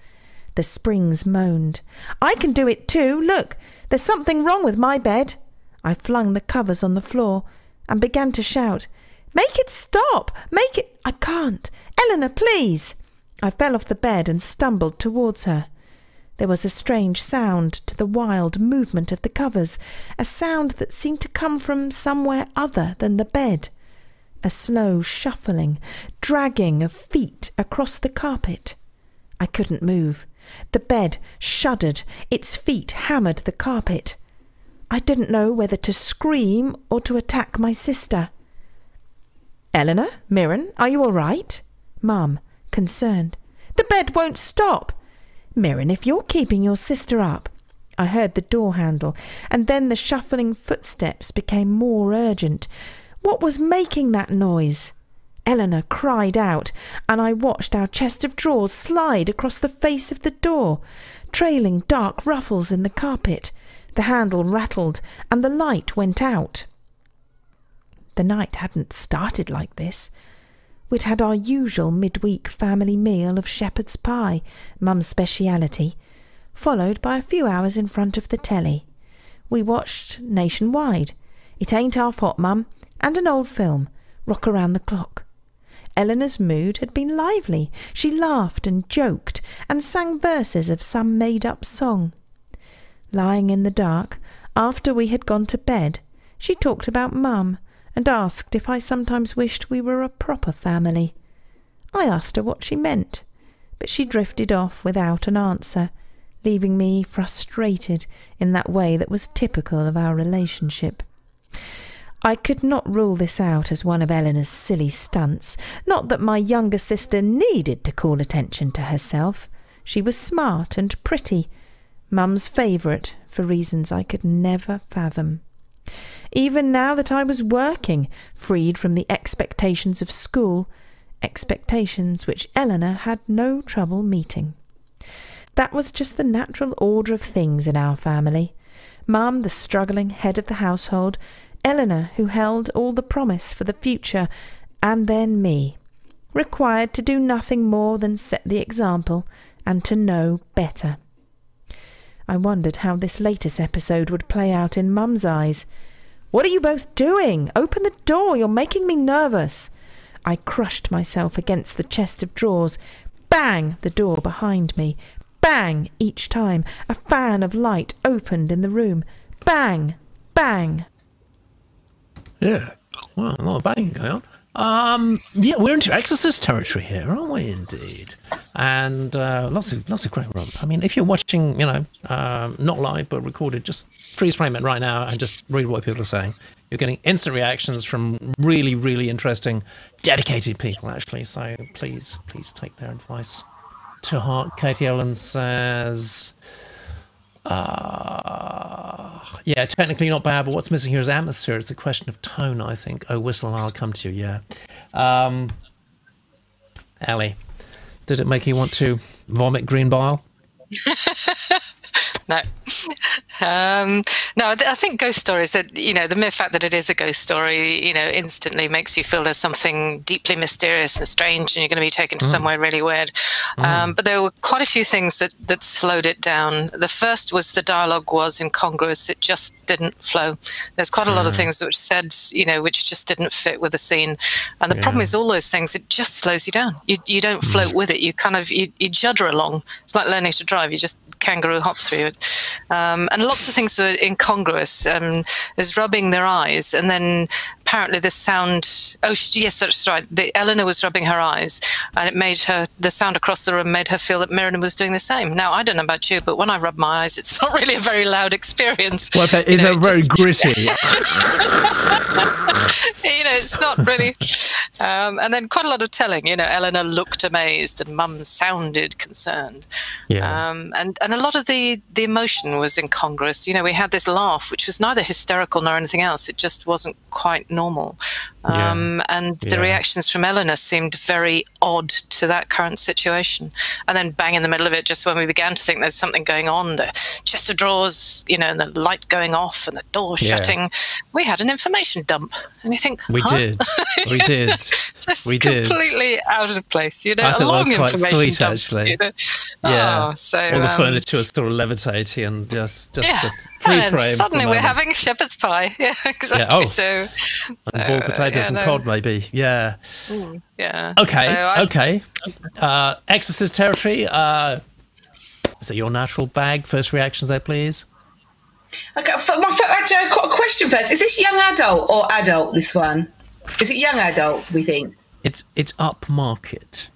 The springs moaned. "I can do it too! Look! There's something wrong with my bed!" I flung the covers on the floor and began to shout. "Make it stop! Make it—" "I can't! Eleanor, please!" I fell off the bed and stumbled towards her. There was a strange sound to the wild movement of the covers, a sound that seemed to come from somewhere other than the bed. A slow shuffling, dragging of feet across the carpet. I couldn't move. The bed shuddered, its feet hammered the carpet. I didn't know whether to scream or to attack my sister. "Eleanor, Mirren, are you all right?" Mum, concerned. "The bed won't stop." "Mirren, if you're keeping your sister up—" I heard the door handle, and then the shuffling footsteps became more urgent. What was making that noise? Eleanor cried out, and I watched our chest of drawers slide across the face of the door, trailing dark ruffles in the carpet. The handle rattled, and the light went out. The night hadn't started like this. We'd had our usual midweek family meal of shepherd's pie, Mum's speciality, followed by a few hours in front of the telly. We watched Nationwide, It Ain't Half Hot, Mum, and an old film, Rock Around the Clock. Eleanor's mood had been lively. She laughed and joked and sang verses of some made-up song. Lying in the dark, after we had gone to bed, she talked about Mum and asked if I sometimes wished we were a proper family. I asked her what she meant, but she drifted off without an answer, leaving me frustrated in that way that was typical of our relationship. I could not rule this out as one of Eleanor's silly stunts. Not that my younger sister needed to call attention to herself. She was smart and pretty, Mum's favourite, for reasons I could never fathom. Even now that I was working, freed from the expectations of school, expectations which Eleanor had no trouble meeting. That was just the natural order of things in our family. Mum, the struggling head of the household, Eleanor, who held all the promise for the future, and then me, required to do nothing more than set the example and to know better. I wondered how this latest episode would play out in Mum's eyes. "What are you both doing? Open the door, you're making me nervous." I crushed myself against the chest of drawers. Bang, the door behind me. Bang, each time a fan of light opened in the room. Bang, bang. Yeah, well, a lot of banging going on. Um, yeah, we're into Exorcist territory here, aren't we? Indeed, and uh, lots of lots of great runs. I mean, if you're watching, you know, um, not live but recorded, just freeze frame it right now and just read what people are saying. You're getting instant reactions from really, really interesting, dedicated people, actually. So please, please take their advice to heart. Katie Ellen says, Uh, yeah, technically not bad, but what's missing here is atmosphere. It's a question of tone, I think. Oh, whistle, I'll come to you, yeah. Um, Ellie, did it make you want to vomit green bile? No. Um, no, I, th I think ghost stories, that, you know, the mere fact that it is a ghost story, you know, instantly makes you feel there's something deeply mysterious and strange, and you're going to be taken to mm. somewhere really weird. Mm. Um, but there were quite a few things that, that slowed it down. The first was the dialogue was incongruous. It just didn't flow. There's quite a mm. lot of things which said, you know, which just didn't fit with the scene. And the yeah. problem is all those things, it just slows you down. You, you don't float mm. with it. You kind of, you, you judder along. It's like learning to drive. You just kangaroo hop through it. Um, and lots of things were incongruous. Um, there's rubbing their eyes, and then apparently the sound. Oh, she, yes, that's right. The, Eleanor was rubbing her eyes, and it made her. The sound across the room made her feel that Miriam was doing the same. Now, I don't know about you, but when I rub my eyes, it's not really a very loud experience. Well, it's you know, very just, gritty. You know, it's not really. Um, and then quite a lot of telling. You know, Eleanor looked amazed, and Mum sounded concerned. Yeah. Um, and and a lot of the the emotion was incongruous. You know, we had this laugh, which was neither hysterical nor anything else. It just wasn't quite normal. Um, yeah. And the yeah. reactions from Eleanor seemed very odd to that current situation. And then bang in the middle of it, just when we began to think there's something going on, the chest of drawers, you know, and the light going off and the door yeah. shutting, we had an information dump. And you think, huh? We did. We did. Just we did. Completely out of place, you know. I thought a long that was quite information sweet, dump, actually. You know? Yeah. Oh, so, All the um, furniture was sort of levitating and just, just, yeah. just and frame suddenly we're having shepherd's pie. Yeah, exactly. Yeah. Oh. So, so, and boiled potatoes uh, yeah, and no. cod, maybe. Yeah. Ooh, yeah. Okay. So okay. Uh, Exorcist territory. Uh, is it your natural bag? First reactions there, please. Okay. For my, for, actually, I've got a question first. Is this young adult or adult? This one. Is it young adult? We think it's it's upmarket.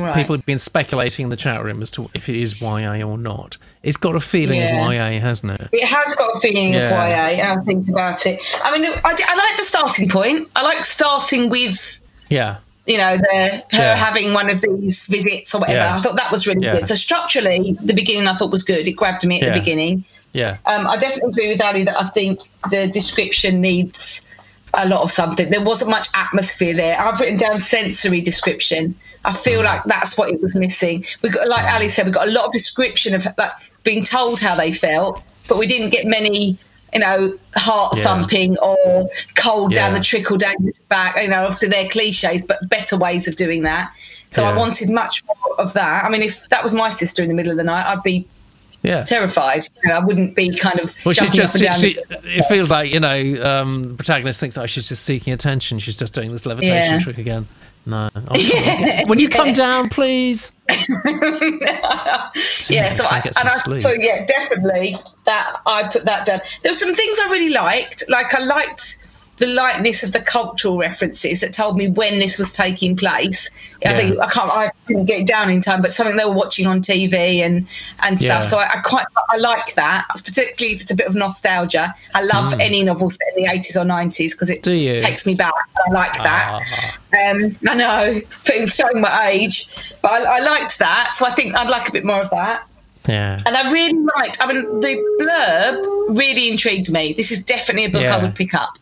Right. People have been speculating in the chat room as to if it is Y A or not. It's got a feeling yeah. of Y A, hasn't it? It has got a feeling yeah. of Y A. I think about it. I mean, I, I like the starting point. I like starting with, yeah, you know, the, her yeah. having one of these visits or whatever. Yeah. I thought that was really yeah. good. So structurally, the beginning I thought was good. It grabbed me at yeah. the beginning. Yeah. Um, I definitely agree with Ali that I think the description needs a lot of something. There wasn't much atmosphere there. I've written down sensory description. I feel like that's what it was missing. We got, like Ali said, we got a lot of description of like being told how they felt, but we didn't get many, you know, heart yeah. thumping or cold yeah. down the trickle down the back. You know, obviously they're cliches, but better ways of doing that. So yeah. I wanted much more of that. I mean, if that was my sister in the middle of the night, I'd be yeah. terrified. You know, I wouldn't be kind of well, jumping just, up and down. She, it feels like, you know, um, the protagonist thinks, oh, she's just seeking attention. She's just doing this levitation yeah. trick again. No. Yeah. When you come down, please. yeah. So I, and I, so yeah, definitely that I put that down. There were some things I really liked. Like I liked the lightness of the cultural references that told me when this was taking place. I yeah. think I can't. I couldn't get it down in time, but something they were watching on T V and and stuff. Yeah. So I, I quite I like that, particularly if it's a bit of nostalgia. I love mm. any novel set in the eighties or nineties because it takes me back. I like that. Ah. Um, I know, showing my age, but I, I liked that. So I think I'd like a bit more of that. Yeah. And I really liked. I mean, the blurb really intrigued me. This is definitely a book yeah. I would pick up.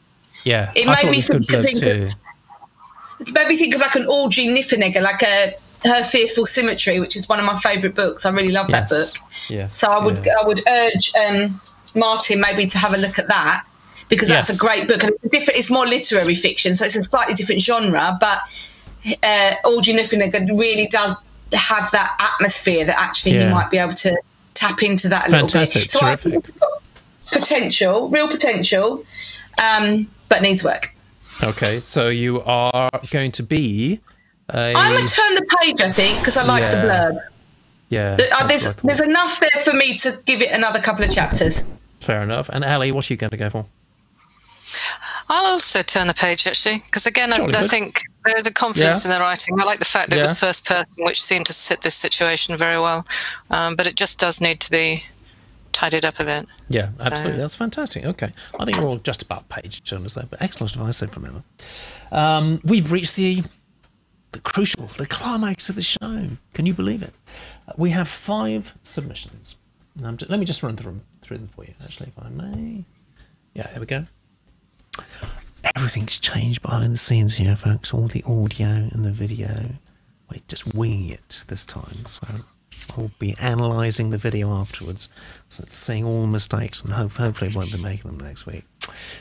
Yeah, it made me think, think of, made me think of like an Audrey Niffenegger, like a her Fearful Symmetry, which is one of my favourite books. I really love yes. that book. Yes. So I would yeah. I would urge um, Martin maybe to have a look at that because yes. that's a great book. And it's different. It's more literary fiction, so it's a slightly different genre. But uh, Audrey Niffenegger really does have that atmosphere that actually yeah. you might be able to tap into that a Fantastic. little bit. So Terrific. I think it's got potential, real potential. Um, But needs work. Okay, so you are going to be. A... I'm gonna turn the page, I think, because I like yeah. the blurb. Yeah. The, uh, there's there's enough there for me to give it another couple of chapters. Fair enough. And Ali, what are you going to go for? I'll also turn the page actually, because again, I, I think there's a confidence yeah. in the writing. I like the fact that yeah. it was first person, which seemed to sit this situation very well. Um, but it just does need to be tidied up a bit. Yeah, absolutely. So. That's fantastic. Okay. I think we're all just about page turners there, but excellent advice there from Emma. Um, we've reached the the crucial, the climax of the show. Can you believe it? Uh, we have five submissions. Um, let me just run through, through them for you, actually, if I may. Yeah, here we go. Everything's changed behind the scenes here, folks. All the audio and the video. We're just winging it this time, so I'll be analysing the video afterwards, so it's seeing all the mistakes, and hope, hopefully won't be making them next week.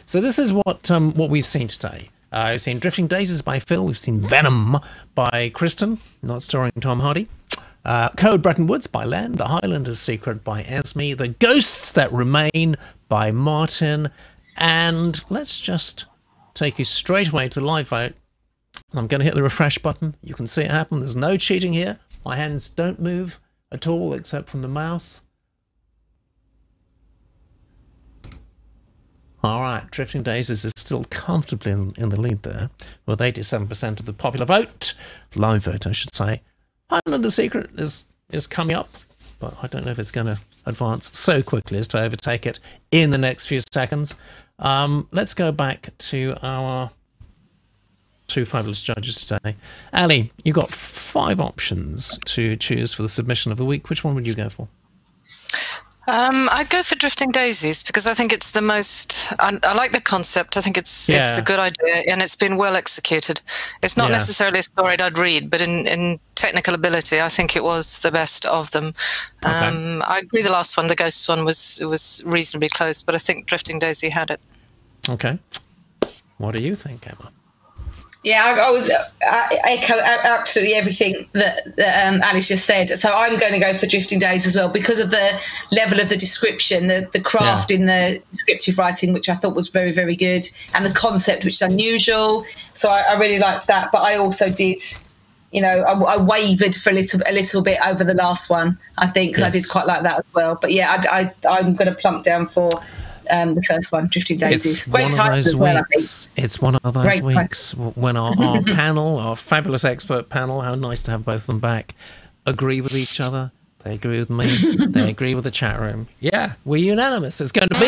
So this is what um, what we've seen today. Uh, we've seen Drifting Daisies by Phil. We've seen Venom by Kristen, not starring Tom Hardy. Uh, Code Bretton Woods by Len. The Highlander's Secret by Esme. The Ghosts That Remain by Martin. And let's just take you straight away to the live vote. I'm going to hit the refresh button. You can see it happen. There's no cheating here. My hands don't move at all except from the mouse. All right, Drifting Daisies is still comfortably in, in the lead there, with eighty-seven percent of the popular vote. Live vote, I should say. Highlander's Secret is, is coming up, but I don't know if it's going to advance so quickly as to overtake it in the next few seconds. Um, let's go back to our two fabulous judges today. Ali, you've got five options to choose for the submission of the week. Which one would you go for? Um, I'd go for Drifting Daisies because I think it's the most, I, I like the concept. I think it's yeah. it's a good idea and it's been well executed. It's not yeah. necessarily a story I'd read, but in, in technical ability, I think it was the best of them. Okay. Um, I agree the last one, the Ghosts one, was was reasonably close, but I think Drifting Daisy had it. Okay. What do you think, Emma? Yeah, I, I was I echo absolutely everything that, that um, Alice just said. So I'm going to go for Drifting Days as well because of the level of the description, the, the craft yeah. in the descriptive writing, which I thought was very, very good, and the concept, which is unusual. So I, I really liked that. But I also did, you know, I, I wavered for a little, a little bit over the last one, I think, because yes. I did quite like that as well. But yeah, I, I, I'm going to plump down for... Um, the first one, Drifting Daisies. It's Great one of those well, weeks. It's one of those Great weeks times. when our, our panel, our fabulous expert panel, how nice to have both of them back, agree with each other. They agree with me. They agree with the chat room. Yeah, we're unanimous. It's going to be...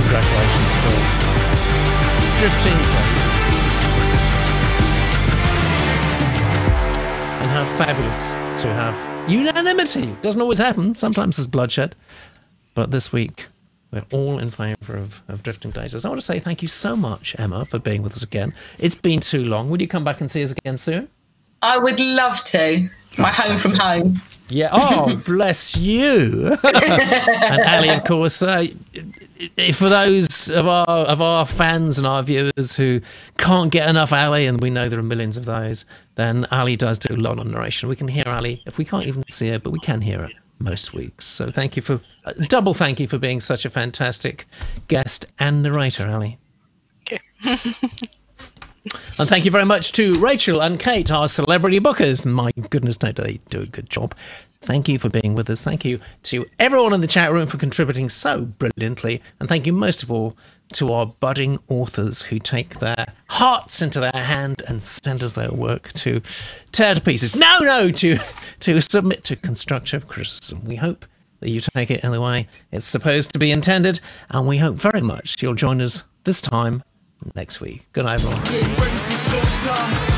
Congratulations, Phil. Drifting Daisies. And how fabulous to have unanimity. Doesn't always happen. Sometimes there's bloodshed. But this week, we're all in favour of, of Drifting Daisies. I want to say thank you so much, Emma, for being with us again. It's been too long. Will you come back and see us again soon? I would love to. My home from home. Yeah. Oh, bless you. And Ali, of course, uh, for those of our of our fans and our viewers who can't get enough Ali, and we know there are millions of those, then Ali does do a lot on narration. We can hear Ali if we can't even see her, but we can hear her most weeks. So thank you for uh, double thank you for being such a fantastic guest and narrator, Ali. Okay. And thank you very much to Rachel and Kate, our celebrity bookers. My goodness, no, they do a good job. Thank you for being with us. Thank you to everyone in the chat room for contributing so brilliantly. And thank you most of all to our budding authors who take their hearts into their hand and send us their work to tear to pieces. No, no, to, to submit to constructive criticism. We hope that you take it in the way it's supposed to be intended. And we hope very much you'll join us this time next week. Good night, everyone.